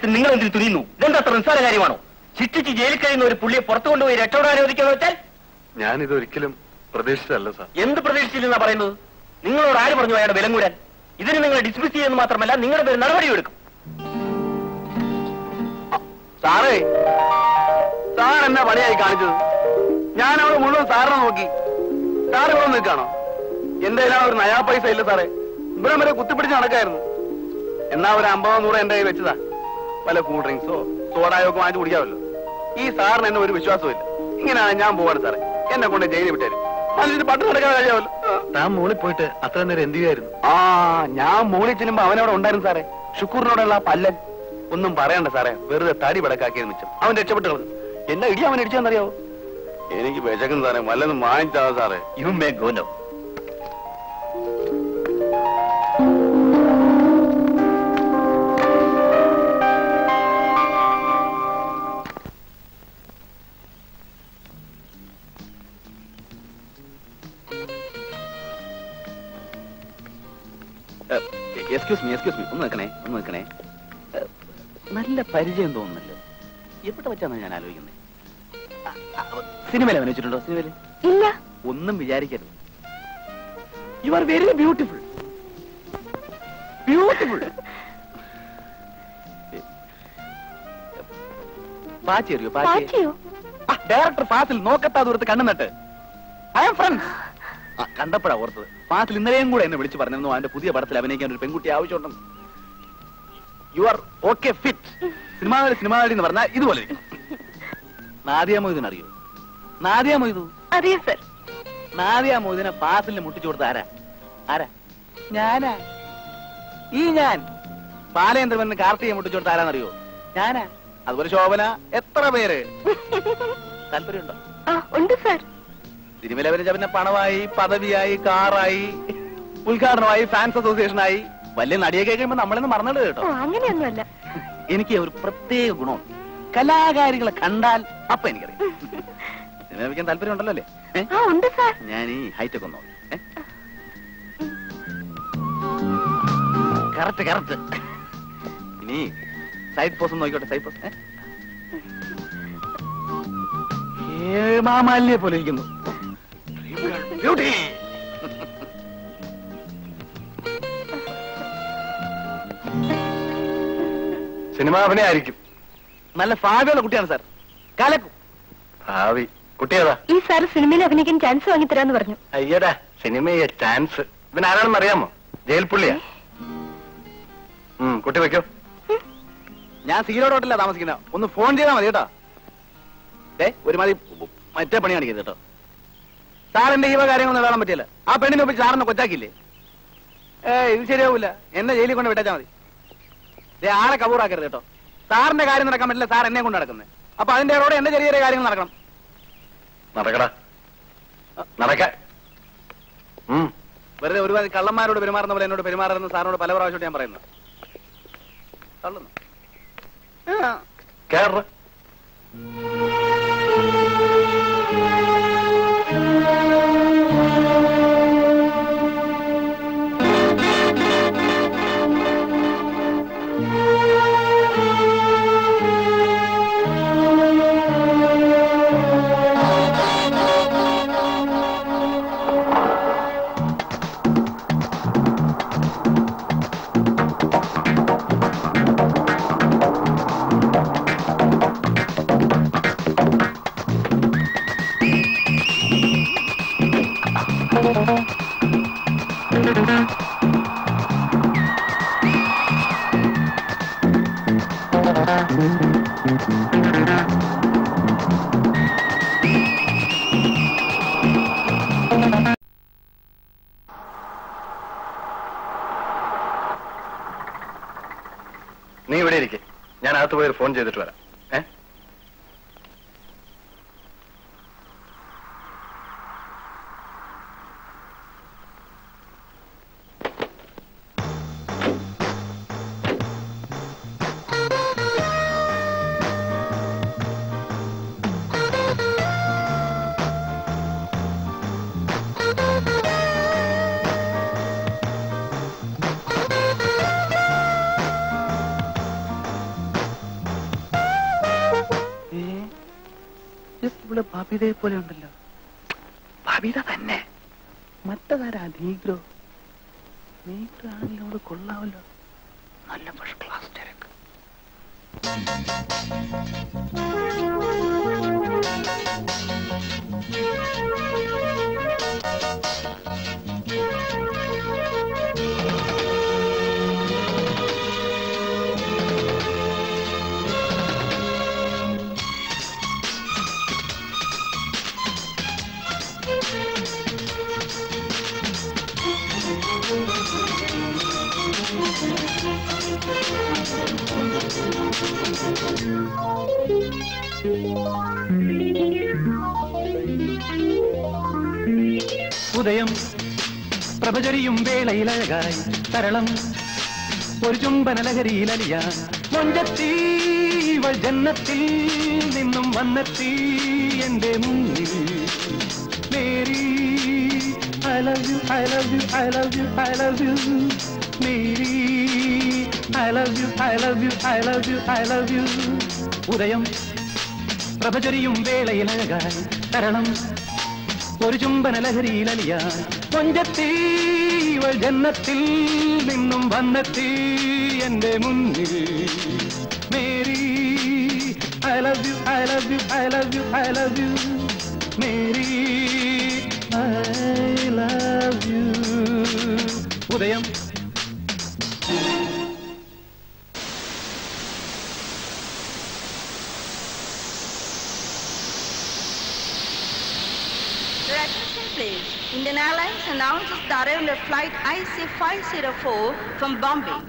Ningle to Tino, then the Transar Harivano. Sit in jail, carrying a pulley porto, a retorno. Nani the Rikilum, Pradesh Salasa. Yen the Pradesh in the Parano. Ningle or Ivan, you had a Belanguran. Is there anything a dismissal in Matamala? Ningle will never do. Sorry, Sar and the Valle Gardu. Nana Muno Saranogi. Saran the Gano. In the Nayapa Sailor, Brahma Kutupitan. And now Rambo and David. Well, a cool drink, so what I go and do. He saw and over which was with. In a young board, and I'm going to jail with it. And the patrol, I'm only put a thunder in the air. Ah, now Monic in Bavana on Dansare, Shukurna La Palan, Unum Parana Sare, where the Tadi Badaka came. I'm the chapter. In the idea of an general, any questions are well in mind, you may go now. Excuse me, excuse me. One minute, one minute. Nalla parijayam thonnallo. Eppotta vachana njan aalokiyunne. Cinema la vanichittundo cinema la? Illa. Onnum vicharikkaru. You are very beautiful. Beautiful. Paachiriyo, paachiriyo. Ah, director Fasil nokkatha durthu kannu nattu. I am friends. I can't put our path in the rainbow and which are no under Pudia Barthelmanic and Penguti out. You are okay, fit. Cinema, cinema in the Varna, it will. Nadia Muzin are you? Nadia Muzu. Are you, sir? Nadia Muzin a path in the Mutijordara. Ara Nana Egan Pala and the Vencarti Mutijordara are you? Nana Alvarchovana, Etrabere. Ah, under, sir. Panaway, Padavi, Karai, Pulkarnoi, Fans Association. I well in Nadia gave him a number and Marnada. I'm in a Iniki Prate Guno Kalagari Kandal up in here. We can help you on the lily. How under Nanny, high to go. correct, correct. Ini side pose no side pose. Hey, mama, le pole ikinu. Beauty. Cinema avane aayirikkum. Nalla faaviyala kuttiyana sir. Kalaku. Faavi. Kuttiyada. Ee sir cinema il avinikkan chance vaangi tharanu parnu. Ayyada, cinema ye chance. Ivana arannu ariyamo? Jail pulliya. Hmm, kutti vekku. ഞാൻ സീറോഡ് ഹോട്ടലിലാണ് താമസിക്കുന്നത്. ഒന്ന് phone ചെയ്താൽ മതി കേട്ടോ. ഏ ഒരുമാതിരി മറ്റേ പണി കാണിക്കരുത് കേട്ടോ. സാറിന്റെ ഈ വക കാര്യങ്ങളൊന്നും ഇടാൻ പറ്റില്ല. ആ പെണ്ണിനെ ഒപ്പിച്ച് സാറിനെ കൊച്ചാക്കില്ലേ? ഏ ഇത് ശരിയാവൂല. എന്നെ ജയിലിൽ കൊണ്ട് വിട്ടാച്ചാൽ മതി. ഏ ആളെ കബൂറാക്കരുത് കേട്ടോ. സാറിന്റെ കാര്യം നടക്കാൻ പറ്റില്ല, സാർ എന്നെ കൊണ്ട് നടക്കുന്നത്. അപ്പൊ അതിന്റെ റോഡ് എന്റെ ചെറിയ ചെറിയ കാര്യങ്ങൾ നടക്കണം. നടക്കടാ നടക്ക. വെറുതെ ഒരുപാട് കള്ളന്മാരോട് പെരുമാറുന്ന പോലെ എന്നോട് പെരുമാറുന്ന സാറിനോട് പല പ്രാവശ്യമായിട്ട് ഞാൻ പറയുന്നു. തള്ളുന്നു. Kerr. ഫോൺ ചെയ്തിട്ട് വരാം. ഏ പോലെ ഉണ്ടല്ലോ ഭവിത തന്നെ. മറ്റതാരാ? നീഗ്രോ നീഗ്രോ ആണെങ്കിൽ അവിടെ കൊള്ളാവല്ലോ. നല്ല ഫസ്റ്റ് ക്ലാസ് തിരക്ക്. ഉദയം പ്രഭചരിയും വേളയിലഴകായി തരളം ഒരു ചുംബനലഹരിയിലലിയാൻ മൊഞ്ചത്തീവൾ ജന്നത്തിൽ നിന്നും വന്നെത്തി എന്റെ മുന്നിൽ. Mary I love you, I love you, I love you, I love you, Mary I love you, I love you, I love you, I love you. ഉദയം പ്രഭചരിയും വേളയിലഴകായി തരളം ഒരു ചുംബനലഹരിയിലലിയാൻ കൊഞ്ചത്തീവൾ ജന്നത്തിൽ നിന്നും വന്നെത്തി എന്റെ മുന്നിൽ. Mary I love you, I love you, I love you, I love you, Mary I love you. ഉദയം Indian Airlines announces the arrival of flight I C five oh four from Bombay.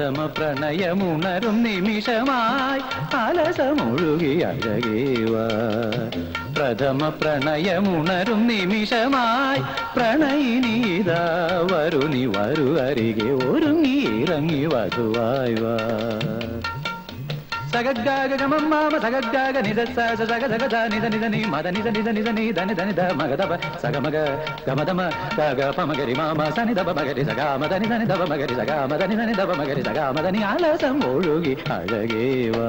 പ്രഥമ പ്രണയമുണരും നിമിഷമായി അലസമൊഴുകി അഴകേവ. പ്രഥമ പ്രണയമുണരും നിമിഷമായി പ്രണയിനിതാ വരുനി വരു അരികെ ഒരുങ്ങി ഇറങ്ങി വധുവായി വാ. Sagagga gamam mama sagagga nidassa saga saga da nida nida ni mada nida nida nida ni da nida nida magada ba sagamaga gamadama saga pamagari mama sani da pamagari saga mada nida nida pamagari saga mada nida nida pamagari saga mada ni alasam olugi alageva.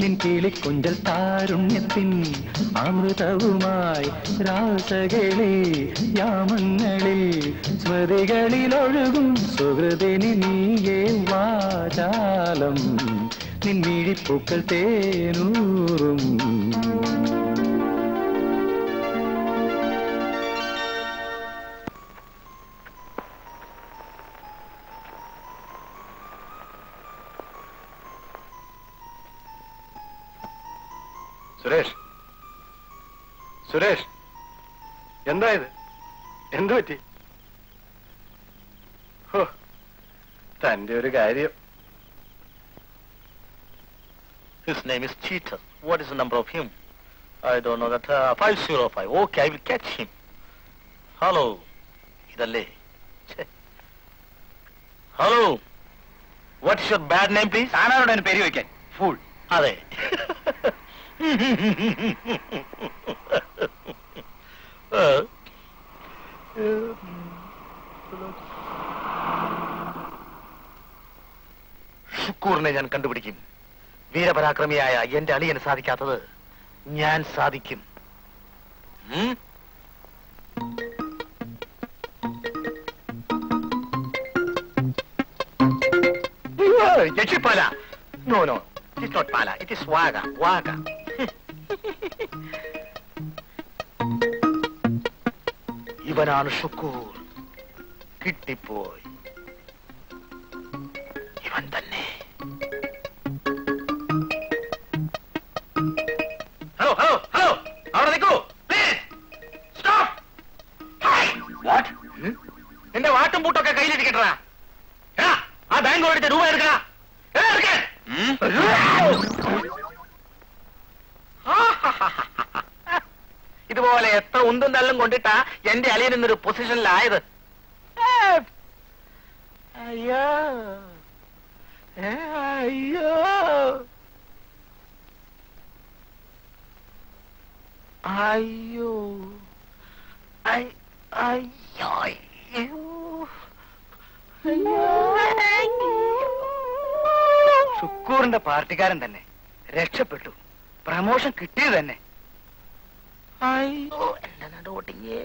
നിൻ കിളിക്കൊഞ്ചൽ താരുണ്യത്തിൻ അമൃതവുമായി രാസകളി യാമങ്ങളിൽ സ്മൃതികളിലൊഴുകും സുഹൃതിനി നീയേ വാചാലം നിൻമിഴിപ്പൂക്കൾ തേനൂറും. സുരേഷ് സുരേഷ് എന്താ ഇത്? എന്തു പറ്റി? ഓ, തന്റെ ഒരു കാര്യം. His name is Cheetah. What is the number of him? I don't know that. Uh, five zero five. Okay, I will catch him. Hello. ഇതല്ലേ? Hello. What is your bad name, please? ആരാണോ എന്റെ പേര് വെക്കാൻ? Fool. അതെ. uh, uh, ശുക്കൂറിനെ ഞാൻ കണ്ടുപിടിക്കും. വീരപരാക്രമിയായ എന്റെ അളിയന് സാധിക്കാത്തത് ഞാൻ സാധിക്കും. യക്ഷിപ്പാല. No, no. It is not pala. It is waga. Waga. ഇവനാണ് ശുക്കൂർ. കിട്ടിപ്പോയി. ഇവൻ തന്നെ. ഹലോ ഹലോ ഹലോ, അവിടെ നിൽക്കൂ. Please stop. വാട്ട്? എന്റെ വാട്ടും പൂട്ടൊക്കെ കയ്യിലിരിക്കട്ടാ. എടാ ആ ബാങ്ക് ഓടിച്ച രൂപ എടുക്കടാ. എടാ എടുക്ക. ഇതുപോലെ എത്ര ഉന്തും തള്ളും കൊണ്ടിട്ടാ എന്റെ അളിയൻ എന്നൊരു പൊസിഷനിലായത്. അയ്യോ അയ്യോ. അയ്യോ അയ്യോ അയ്യോ. ശുക്കൂറിന്റെ പാർട്ടിക്കാരൻ തന്നെ രക്ഷപ്പെട്ടു. പ്രമോഷൻ കിട്ടിയത് തന്നെ. അയ്യോ എന്റെ നടുവോട്ടിങ്ങേ.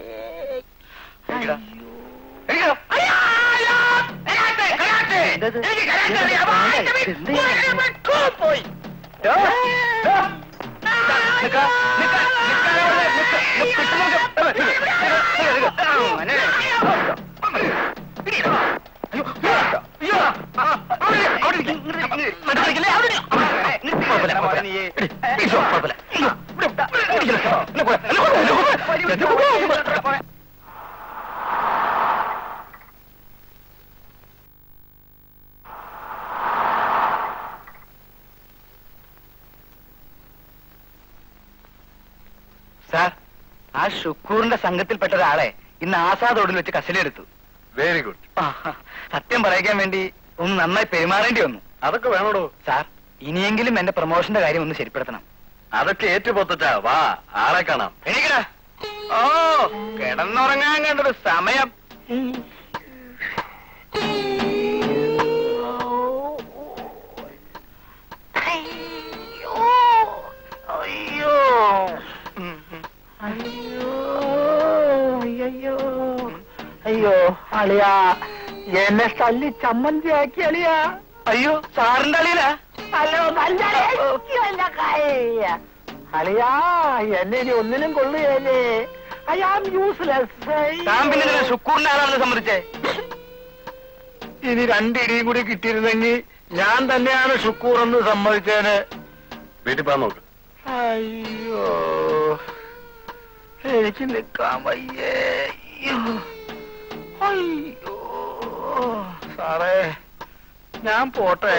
സാർ, ആ ശുക്കൂറിന്റെ സംഘത്തിൽപ്പെട്ട ഒരാളെ ഇന്ന് ആസാദോടിൽ വെച്ച് കസ്റ്റഡിയിലെടുത്തു. Very good. സത്യം പറയാൻ വേണ്ടി ഒന്ന് നന്നായി പെരുമാറേണ്ടി വന്നു. അതൊക്കെ വേണോടോ സാർ. ഇനിയെങ്കിലും എന്റെ പ്രമോഷന്റെ കാര്യം ഒന്ന് ശരിപ്പെടുത്തണം. അതൊക്കെ ഏറ്റുപോത്തച്ചാ. വാ, ആളെ കാണാം. എനിക്കടാ. ഓ, കിടന്നുറങ്ങാൻ കണ്ടൊരു സമയം. അളിയാ, എന്നെ തല്ലി ചമ്മന്തി ആക്കി അളിയാ. അയ്യോ സാറിന്റെ അളിയനാ? ഹലോ അളിയാ, എന്നെ ഇനി ഒന്നിനും കൊള്ളുകയല്ലേ. I am useless. ശുക്കൂറിന്റെ ആളാണെന്ന് സംബന്ധിച്ചേ, ഇനി രണ്ടിടിയും കൂടി കിട്ടിയിരുന്നെങ്കിൽ ഞാൻ തന്നെയാണ് ശുക്കൂർ എന്ന് സമ്മതിച്ചേന്. വീട്ടിൽ പോകാൻ നോക്ക്. അയ്യോ എനിക്ക് നിൽക്കാൻ വയ്യേ. അയ്യോ സാറേ ഞാൻ പോട്ടെ.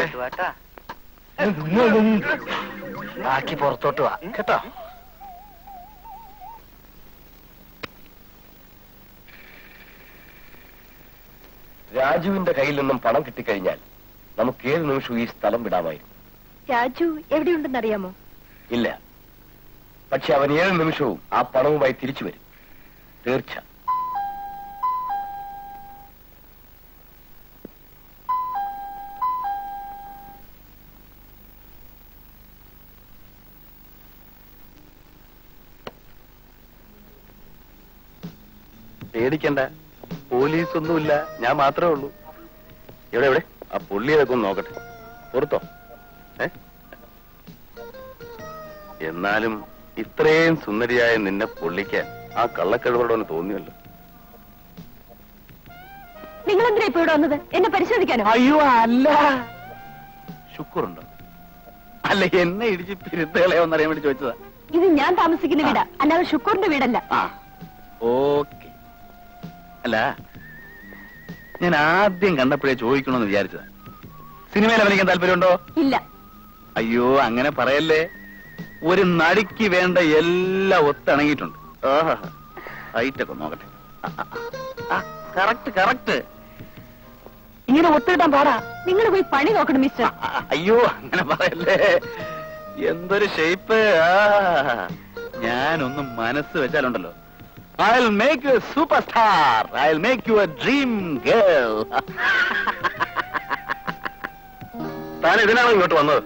ബാക്കി പുറത്തോട്ട് വാ കേട്ടോ. രാജുവിന്റെ കയ്യിൽ നിന്നും പണം കിട്ടിക്കഴിഞ്ഞാൽ നമുക്ക് ഏത് നിമിഷവും ഈ സ്ഥലം വിടാമായിരുന്നു. രാജു എവിടെയുണ്ടെന്ന് അറിയാമോ? ഇല്ല, പക്ഷെ അവൻ ഏത് നിമിഷവും ആ പണവുമായി തിരിച്ചു വരും. തീർച്ച. പേടിക്കണ്ട, പോലീസൊന്നുമില്ല, ഞാൻ മാത്രമേ ഉള്ളൂ. എവിടെ എവിടെ ആ പുള്ളിയൊക്കെ ഒന്ന് നോക്കട്ടെ. പുറത്തോ? ഏ, എന്നാലും ഇത്രയും സുന്ദരിയായ നിന്നെ പൊള്ളിക്കാൻ ആ കള്ളക്കഴുവരോടൊന്ന് തോന്നിയല്ലോ. നിങ്ങൾ എന്തിനാ ഇപ്പൊ ഇവിടെ വന്നത്? എന്നെ പരിശോധിക്കാനോ? അയ്യോ അല്ല. ശുക്കൂറുണ്ടോ? അല്ല, എന്നെ ഇടിച്ച് പിരുത്തുകളെ ഒന്നറിയാൻ വേണ്ടി ചോദിച്ചതാ. ഇത് ഞാൻ താമസിക്കുന്ന വീടാ, അല്ലാതെ ശുക്കൂറിന്റെ വീടല്ല. ആ ഓക്കെ. അല്ല, ഞാൻ ആദ്യം കണ്ടപ്പോഴേ ചോദിക്കണമെന്ന് വിചാരിച്ചതാ. സിനിമയിൽ അഭിനയിക്കാൻ താല്പര്യമുണ്ടോ? ഇല്ല. അയ്യോ അങ്ങനെ പറയല്ലേ, ഒരു നടിക്ക് വേണ്ട എല്ലാം ഒത്തിണങ്ങിയിട്ടുണ്ട്. ഹൈറ്റൊക്കെ നോക്കട്ടെ. കറക്റ്റ് കറക്റ്റ്, ഇങ്ങനെ ഒത്തിട്ടാൻ പാടാ. നിങ്ങൾ പോയി പണി നോക്കണം മിസ്റ്റർ. അയ്യോ അങ്ങനെ പറയല്ലേ, എന്തൊരു ഷേപ്പ്. ഞാനൊന്ന് മനസ്സ് വെച്ചാലുണ്ടല്ലോ, I'll make you a superstar. I'll make you a dream girl. താൻ ഇതിനാണ് ഇങ്ങോട്ട് വന്നത്?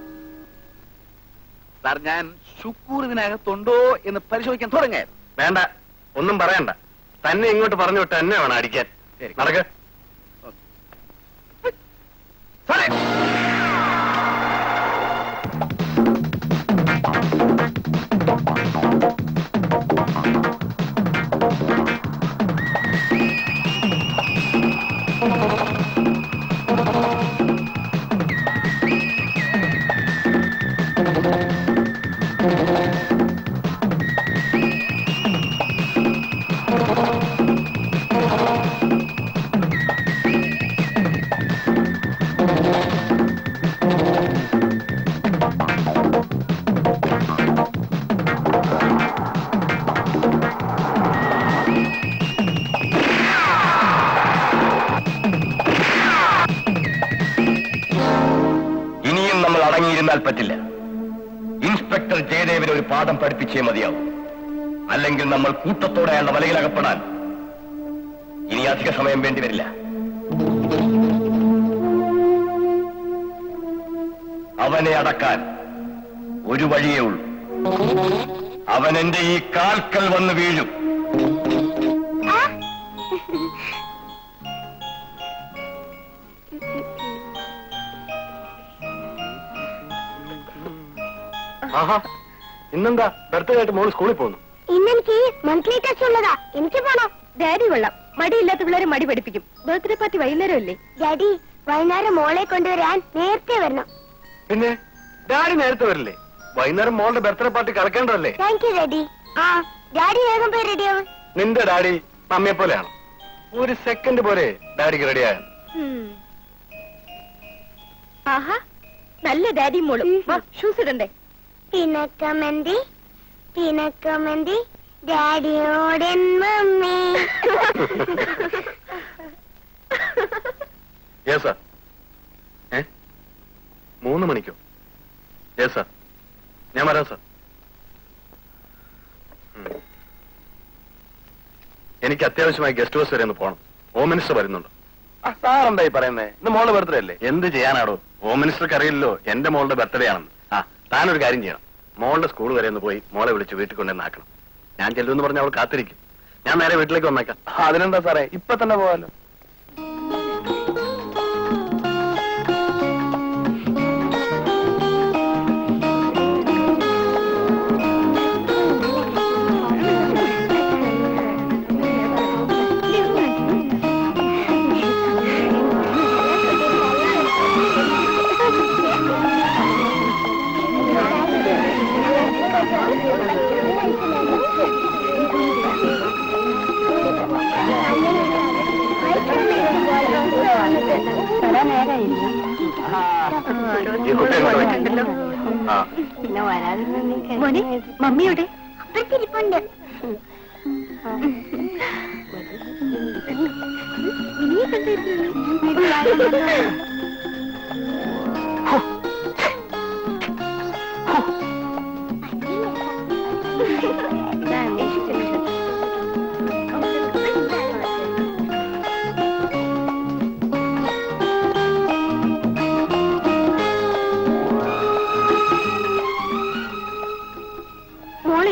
സാർ, ഞാൻ ശുക്കൂർ ഇതിനകത്തുണ്ടോ എന്ന് പരിശോധിക്കാൻ തുടങ്ങിയായിരുന്നു. വേണ്ട, ഒന്നും പറയണ്ട, തന്നെ ഇങ്ങോട്ട് പറഞ്ഞു വിട്ട് തന്നെ വേണം അടിക്കാൻ. നടക്ക്. പറ്റില്ല. ഇൻസ്പെക്ടർ ജയദേവന് ഒരു പാഠം പഠിപ്പിച്ചേ മതിയാവും, അല്ലെങ്കിൽ നമ്മൾ കൂട്ടത്തോടെ അയാളുടെ വലയിലകപ്പെടാൻ ഇനി അധിക സമയം വേണ്ടി വരില്ല. അവനെ അടക്കാൻ ഒരു വഴിയേ ഉള്ളൂ. അവൻ എന്റെ ഈ കാൽക്കൽ വന്ന് വീഴും. ആഹാ, ഇന്നെന്താ ബർത്ത്ഡേ ആയിട്ട് മോള് സ്കൂളിൽ പോകുന്നു? ഇന്നെനിക്ക് മന്ത്ലി ടെസ്റ്റ് ഉള്ളതാ, എനിക്ക് പോണം. ഡാഡി കൊള്ളാം, മടിയില്ലാത്ത പിള്ളേരെ മടി പഠിപ്പിക്കും. ബർത്ത്ഡേ പാർട്ടി വൈകുന്നേരം അല്ലേ? ഡാഡി വൈകുന്നേരം മോളെ കൊണ്ടുവരാൻ നേരത്തെ വരണം. പിന്നെ ഡാഡി നേരത്തെ വരില്ലേ? വൈകുന്നേരം മോളുടെ ബർത്ത്ഡേ പാർട്ടി കളിക്കേണ്ടതല്ലേ? Thank you daddy. ആ ഡാഡി വേഗം പോയി റെഡിയാവും. നിന്റെ ഡാഡി മമ്മിയെ പോലെയാണ്, ഒരു സെക്കൻഡ് പോലെ ഡാഡിക്ക് റെഡിയാകും. ആഹാ നല്ല ഡാഡി മോളും. ഷൂസ് ഇടണ്ടേ? പിണക്കമന്തി പിണക്കമന്തി ഡാഡിയോടൻ മമ്മി. Yes sir. മൂന്ന് മണിക്കോ? യെസ് സാർ, ഞാൻ വരാം സാർ. എനിക്ക് അത്യാവശ്യമായി ഗസ്റ്റ് ഹൗസ് വരെ ഒന്ന് പോകണം. ഹോം മിനിസ്റ്റർ വരുന്നുണ്ടോ? ആ സാർ എന്തായി പറയുന്നേ, ഇന്ന് മോളുടെ ബർത്ത്ഡേ അല്ലേ? എന്ത് ചെയ്യാനാടോ, ഹോം മിനിസ്റ്റർക്ക് അറിയില്ലല്ലോ എന്റെ മോളുടെ ബർത്ത്ഡേ ആണെന്ന്. ആ താനൊരു കാര്യം ചെയ്യണം, മോളുടെ സ്കൂൾ വരെ ഒന്ന് പോയി മോളെ വിളിച്ച് വീട്ടിൽ കൊണ്ടുവന്നാക്കണം. ഞാൻ ചെല്ലുമെന്ന് പറഞ്ഞാൽ അവൾ കാത്തിരിക്കും. ഞാൻ നേരെ വീട്ടിലേക്ക് വന്നേക്കാം. അതിനെന്താ സാറേ, ഇപ്പൊ തന്നെ പോവാലോ. പിന്നെ വരാതെ മമ്മിയുടെ അപ്പുറത്തിരിപ്പുണ്ട്. മോളെ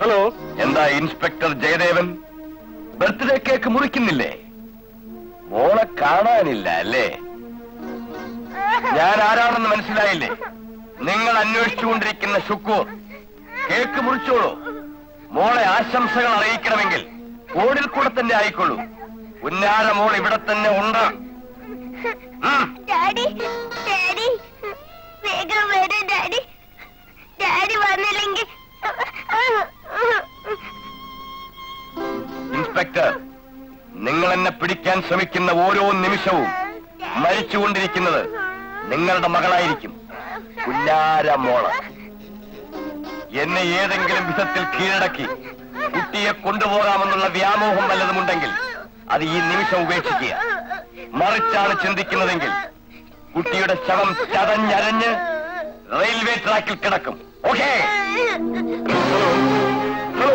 ഹലോ, എന്താ ഇൻസ്പെക്ടർ ജയദേവൻ ബർത്ത്ഡേ കേക്ക് മുറിക്കുന്നില്ലേ? മോളെ കാണാനില്ല അല്ലേ? ഞാൻ ആരാണെന്ന് മനസ്സിലായില്ലേ? നിങ്ങൾ അന്വേഷിച്ചുകൊണ്ടിരിക്കുന്ന ശുക്കൂർ. കേക്ക് മുറിച്ചോളൂ. മോളെ ആശംസകൾ അറിയിക്കണമെങ്കിൽ കോടിൽ കൂടെ തന്നെ ആയിക്കൊള്ളൂ. ഉന്നാര മോൾ ഇവിടെ തന്നെ ഉണ്ട്. ഇൻസ്പെക്ടർ, നിങ്ങൾ എന്നെ പിടിക്കാൻ ശ്രമിക്കുന്ന ഓരോ നിമിഷവും മരിച്ചുകൊണ്ടിരിക്കുന്നത് നിങ്ങളുടെ മകളായിരിക്കും കുഞ്ഞാര മോള്. എന്നെ ഏതെങ്കിലും വിധത്തിൽ കീഴടക്കി കുട്ടിയെ കൊണ്ടുപോകാമെന്നുള്ള വ്യാമോഹം വല്ലതുമുണ്ടെങ്കിൽ അത് ഈ നിമിഷം ഉപേക്ഷിക്കുക. മറിച്ചാണ് ചിന്തിക്കുന്നതെങ്കിൽ കുട്ടിയുടെ ശവം ചതഞ്ഞരഞ്ഞ് റെയിൽവേ ട്രാക്കിൽ കിടക്കും. ഓക്കെ? ഹലോ,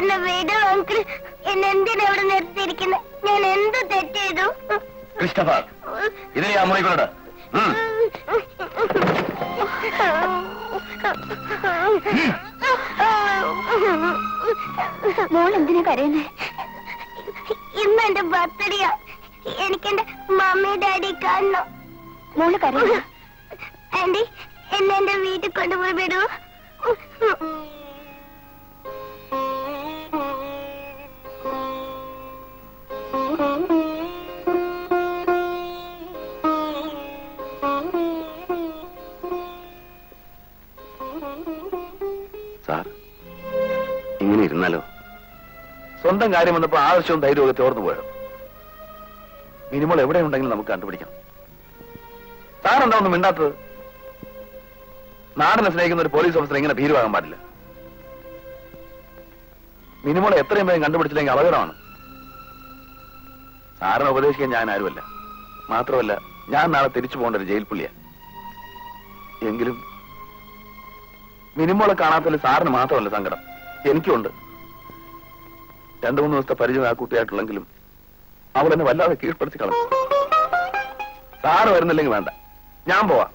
അങ്കിൾ, എന്നെ വീട് അങ്കിൾ. എന്നെ എന്തിനാ ഇവിടെ നിർത്തിയിരിക്കുന്നത്? ഞാൻ എന്ത് തെറ്റ് ചെയ്തു? ക്രിസ്റ്റഫർ, ഇതിനെ ആ മുറികളോട്. മോൾ എന്തിനാ കരയുന്നേ? ഇന്ന് എന്റെ ബർത്ത്ഡേയാ. എനിക്കെന്റെ മമ്മി ഡാഡി കാണണം. മോള് കരയൂ. ആന്റി, എന്നെ എന്റെ വീട്ടിൽ കൊണ്ടുപോയി വിടൂ. സാർ, ഇങ്ങനെ ഇരുന്നാലോ? സ്വന്തം കാര്യം വന്നപ്പോ ആവശ്യവും ധൈര്യവും തോർന്നു പോയോ? മിനിമോൾ എവിടെ ഉണ്ടെങ്കിലും നമുക്ക് കണ്ടുപിടിക്കാം. സാർ എന്താ ഒന്നും മിണ്ടാത്തത്? നാടിനെ സ്നേഹിക്കുന്ന ഒരു പോലീസ് ഓഫീസർ ഇങ്ങനെ ഭീരുവാകാൻ പാടില്ല. മിനിമോളെ എത്രയും പേരും കണ്ടുപിടിച്ചില്ലെങ്കിൽ അപകടമാണ്. സാറിനെ ഉപദേശിക്കാൻ ഞാൻ ആരുമല്ല. മാത്രമല്ല, ഞാൻ നാളെ തിരിച്ചു പോകേണ്ട ഒരു ജയിൽ പുള്ളിയാണ്. എങ്കിലും മിനിമോളെ കാണാത്തതിൽ സാറിന് മാത്രമല്ല സങ്കടം, എനിക്കുണ്ട്. രണ്ടു മൂന്ന് ദിവസത്തെ പരിചയം ആ കുട്ടിയായിട്ടുള്ളെങ്കിലും അവൾ എന്നെ വല്ലാതെ കീഴ്പ്പെടുത്തി കളഞ്ഞു. സാറ് വരുന്നില്ലെങ്കിൽ വേണ്ട, ഞാൻ പോവാ.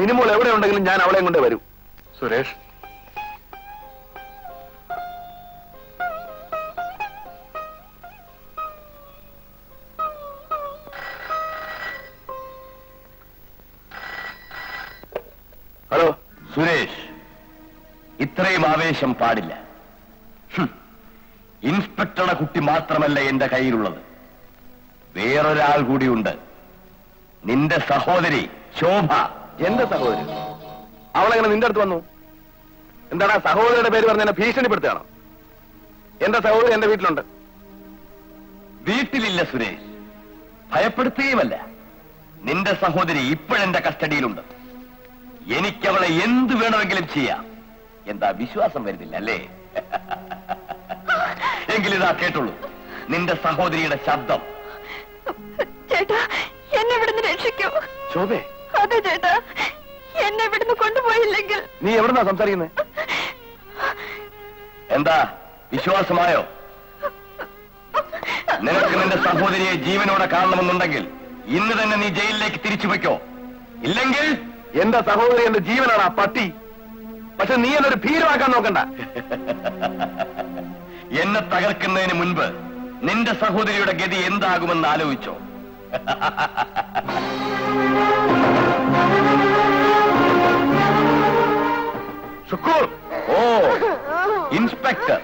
മിനിമോൾ എവിടെ ഉണ്ടെങ്കിലും ഞാൻ അവളെയും കൊണ്ടേ വരൂ. സുരേഷ്, ഹലോ. സുരേഷ്, ഇത്രയും ആവേശം പാടില്ല. ഇൻസ്പെക്ടറുടെ കുട്ടി മാത്രമല്ല എന്റെ കയ്യിലുള്ളത്, വേറൊരാൾ കൂടിയുണ്ട്. നിന്റെ സഹോദരി. ശോഭ എന്റെ സഹോദരൻ. അവളെങ്ങനെ നിന്റെ അടുത്ത് വന്നു? എന്താടാ സഹോദരയുടെ പേര് പറഞ്ഞ എന്നെ ഭീഷണിപ്പെടുത്തുകയാണോ? എന്റെ സഹോദരൻ എന്റെ വീട്ടിലുണ്ട്. വീട്ടിലില്ല സുരേഷ്, ഭയപ്പെടുത്തുകയുമല്ല. നിന്റെ സഹോദരി ഇപ്പോഴെന്റെ കസ്റ്റഡിയിലുണ്ട്. എനിക്കവളെ എന്ത് വേണമെങ്കിലും ചെയ്യാം. എന്താ വിശ്വാസം വരുന്നില്ല അല്ലേ? എങ്കിലിതാ കേട്ടുള്ളൂ നിന്റെ സഹോദരിയുടെ ശബ്ദം. ചേട്ടാ എന്നെ ഇവിടുന്ന് രക്ഷിക്കൂ. ശോഭേ, അതെ ചേട്ടാ, എന്നെ ഇവിടുന്ന് കൊണ്ടുപോയില്ലെങ്കിൽ. നീ എവിടുന്നാ സംസാരിക്കുന്നത്? എന്താ വിശ്വാസമായോ നിനക്ക്? നിന്റെ സഹോദരിയെ ജീവനോടെ കാണണമെന്നുണ്ടെങ്കിൽ ഇന്ന് തന്നെ നീ ജയിലിലേക്ക് തിരിച്ചു വയ്ക്കോ. ഇല്ലെങ്കിൽ എന്റെ സഹോദരി എന്റെ ജീവനാണ് ആ പട്ടി. പക്ഷെ നീ എന്നൊരു ഭീരമാക്കാൻ നോക്കണ്ട. എന്നെ തകർക്കുന്നതിന് മുൻപ് നിന്റെ സഹോദരിയുടെ ഗതി എന്താകുമെന്ന് ആലോചിച്ചോ? ശുക്കൂർ. ഓ ഇൻസ്പെക്ടർ,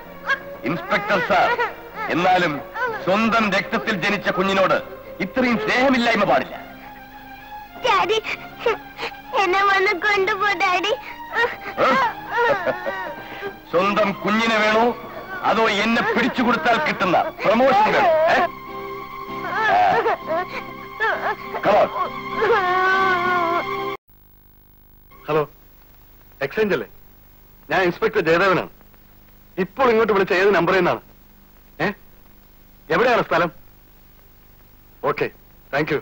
ഇൻസ്പെക്ടർ സാർ. എന്നാലും സ്വന്തം രക്തത്തിൽ ജനിച്ച കുഞ്ഞിനോട് ഇത്രയും സ്നേഹമില്ലായ്മ പാടില്ല. സ്വന്തം കുഞ്ഞിനെ വേണോ അതോ എന്നെ പിടിച്ചു കൊടുത്താൽ കിട്ടുന്ന പ്രമോഷൻ വേണോ? ഹലോ, എക്സ്ചേഞ്ച് അല്ലേ? ഞാൻ ഇൻസ്പെക്ടർ ജയദേവനാണ്. ഇപ്പോൾ ഇങ്ങോട്ട് വിളിച്ച ഏത് നമ്പറിൽ നിന്നാണ്? ഏ, എവിടെയാണ് സ്ഥലം? Okay, thank you.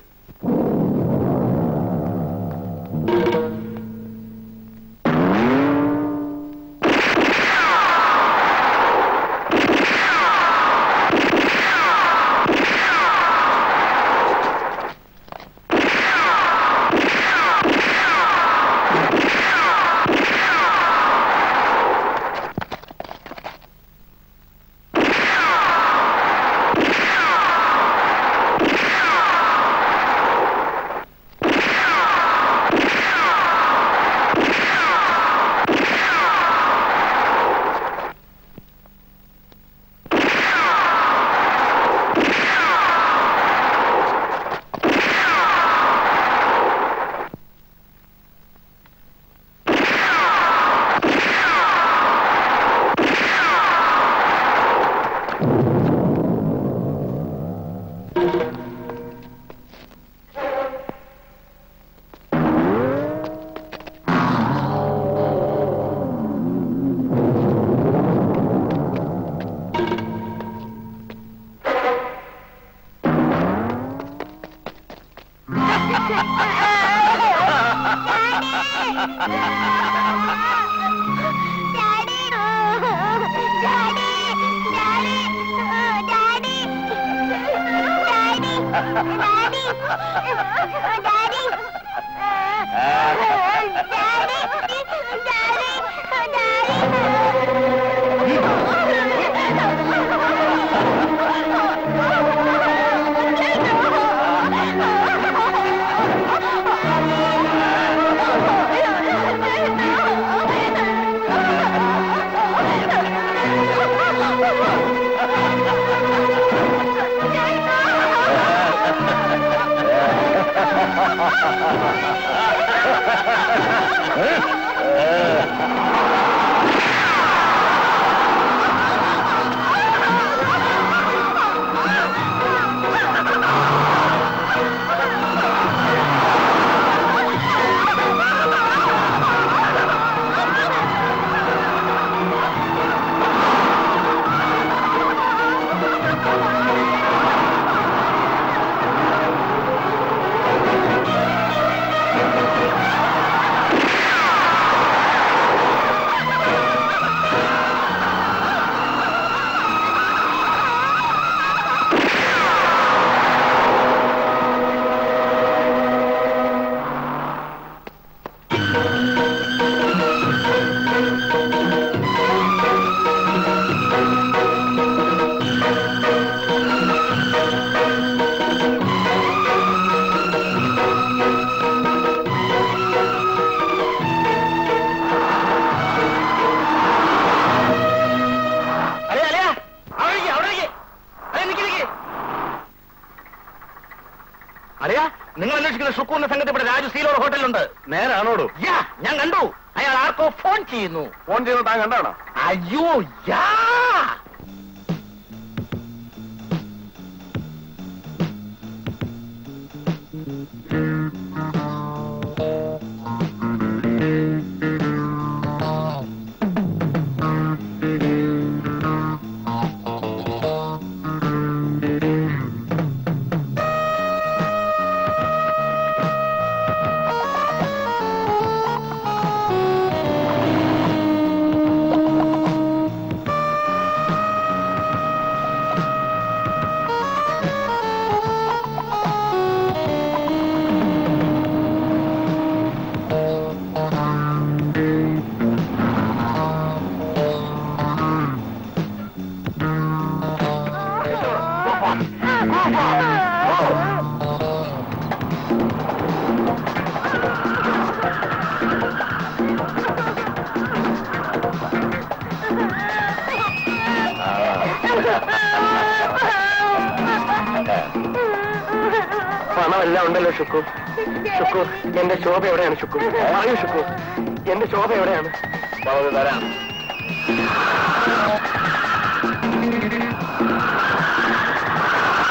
Silor Hotel under. Nera Nodu. Yeah, Yangandu. I am Arco Fonchino. One day, Tangana. Are you? Yeah. Shukur, Shukur, in the shop every hand, Shukur. Are you Shukur? In the shop every hand. Follow the ram. Shukur, Daddy! Daddy!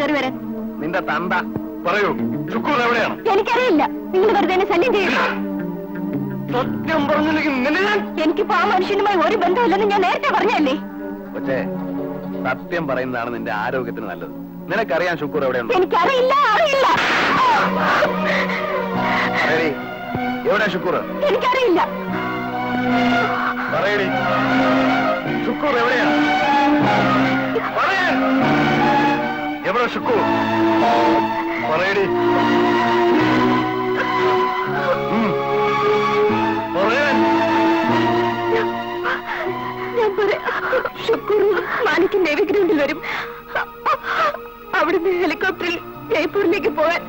കയറി വരാൻ. നിന്റെ തന്ത പറയൂ ശുക്കൂർ എവിടെയാണ്? എനിക്കറിയില്ല. നിങ്ങൾ വെറുതെ ശല്യം ചെയ്യും. സത്യം പറഞ്ഞില്ലെങ്കിൽ എനിക്കിപ്പോ ആ മനുഷ്യനുമായി ഒരു ബന്ധമില്ലെന്ന് ഞാൻ നേരത്തെ പറഞ്ഞല്ലേ. പക്ഷേ സത്യം പറയുന്നതാണ് നിന്റെ ആരോഗ്യത്തിന് നല്ലത്. നിനക്കറിയാൻ ശുക്കൂർ എവിടെയാണ്? എനിക്കറിയില്ല. അറിയില്ല. എവിടെയാ ശുക്കൂർ? എനിക്കറിയില്ല. പറയടി ശുക്കൂർ എവിടെയാണ്? എവിടെ ശുക്കൂർ? പറയടി. ഞാൻ പറയാം. ശുക്കൂർ മാണിക്ക് നെവിഗ്രൗണ്ടിൽ വരും. അവിടുന്ന് ഹെലികോപ്റ്ററിൽ ജയ്പൂരിലേക്ക് പോവാൻ.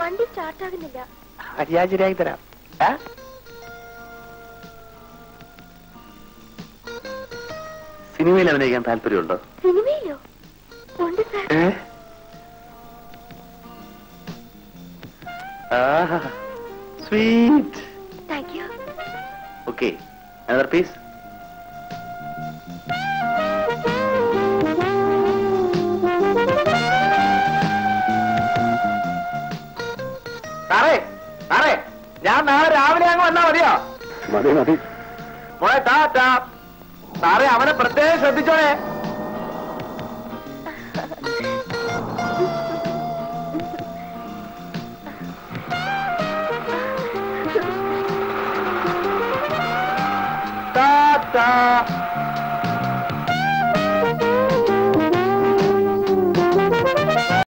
വണ്ടി സ്റ്റാർട്ട് ആകുന്നില്ല. അത് ഞാൻ ശരിയാക്കി തരാം. സിനിമയിൽ അഭിനയിക്കാൻ താല്പര്യമുണ്ടോ? സിനിമയിലോ? ഉണ്ട് sir. Sweet. Thank you. Okay, another piece. ഞാൻ നാളെ രാവിലെ അങ്ങ് വന്നാ മതിയോ? മതി മതി മോളെ. താറ്റാ സാറേ, അവനെ പ്രത്യേകം ശ്രദ്ധിച്ചോളെ. താറ്റാ.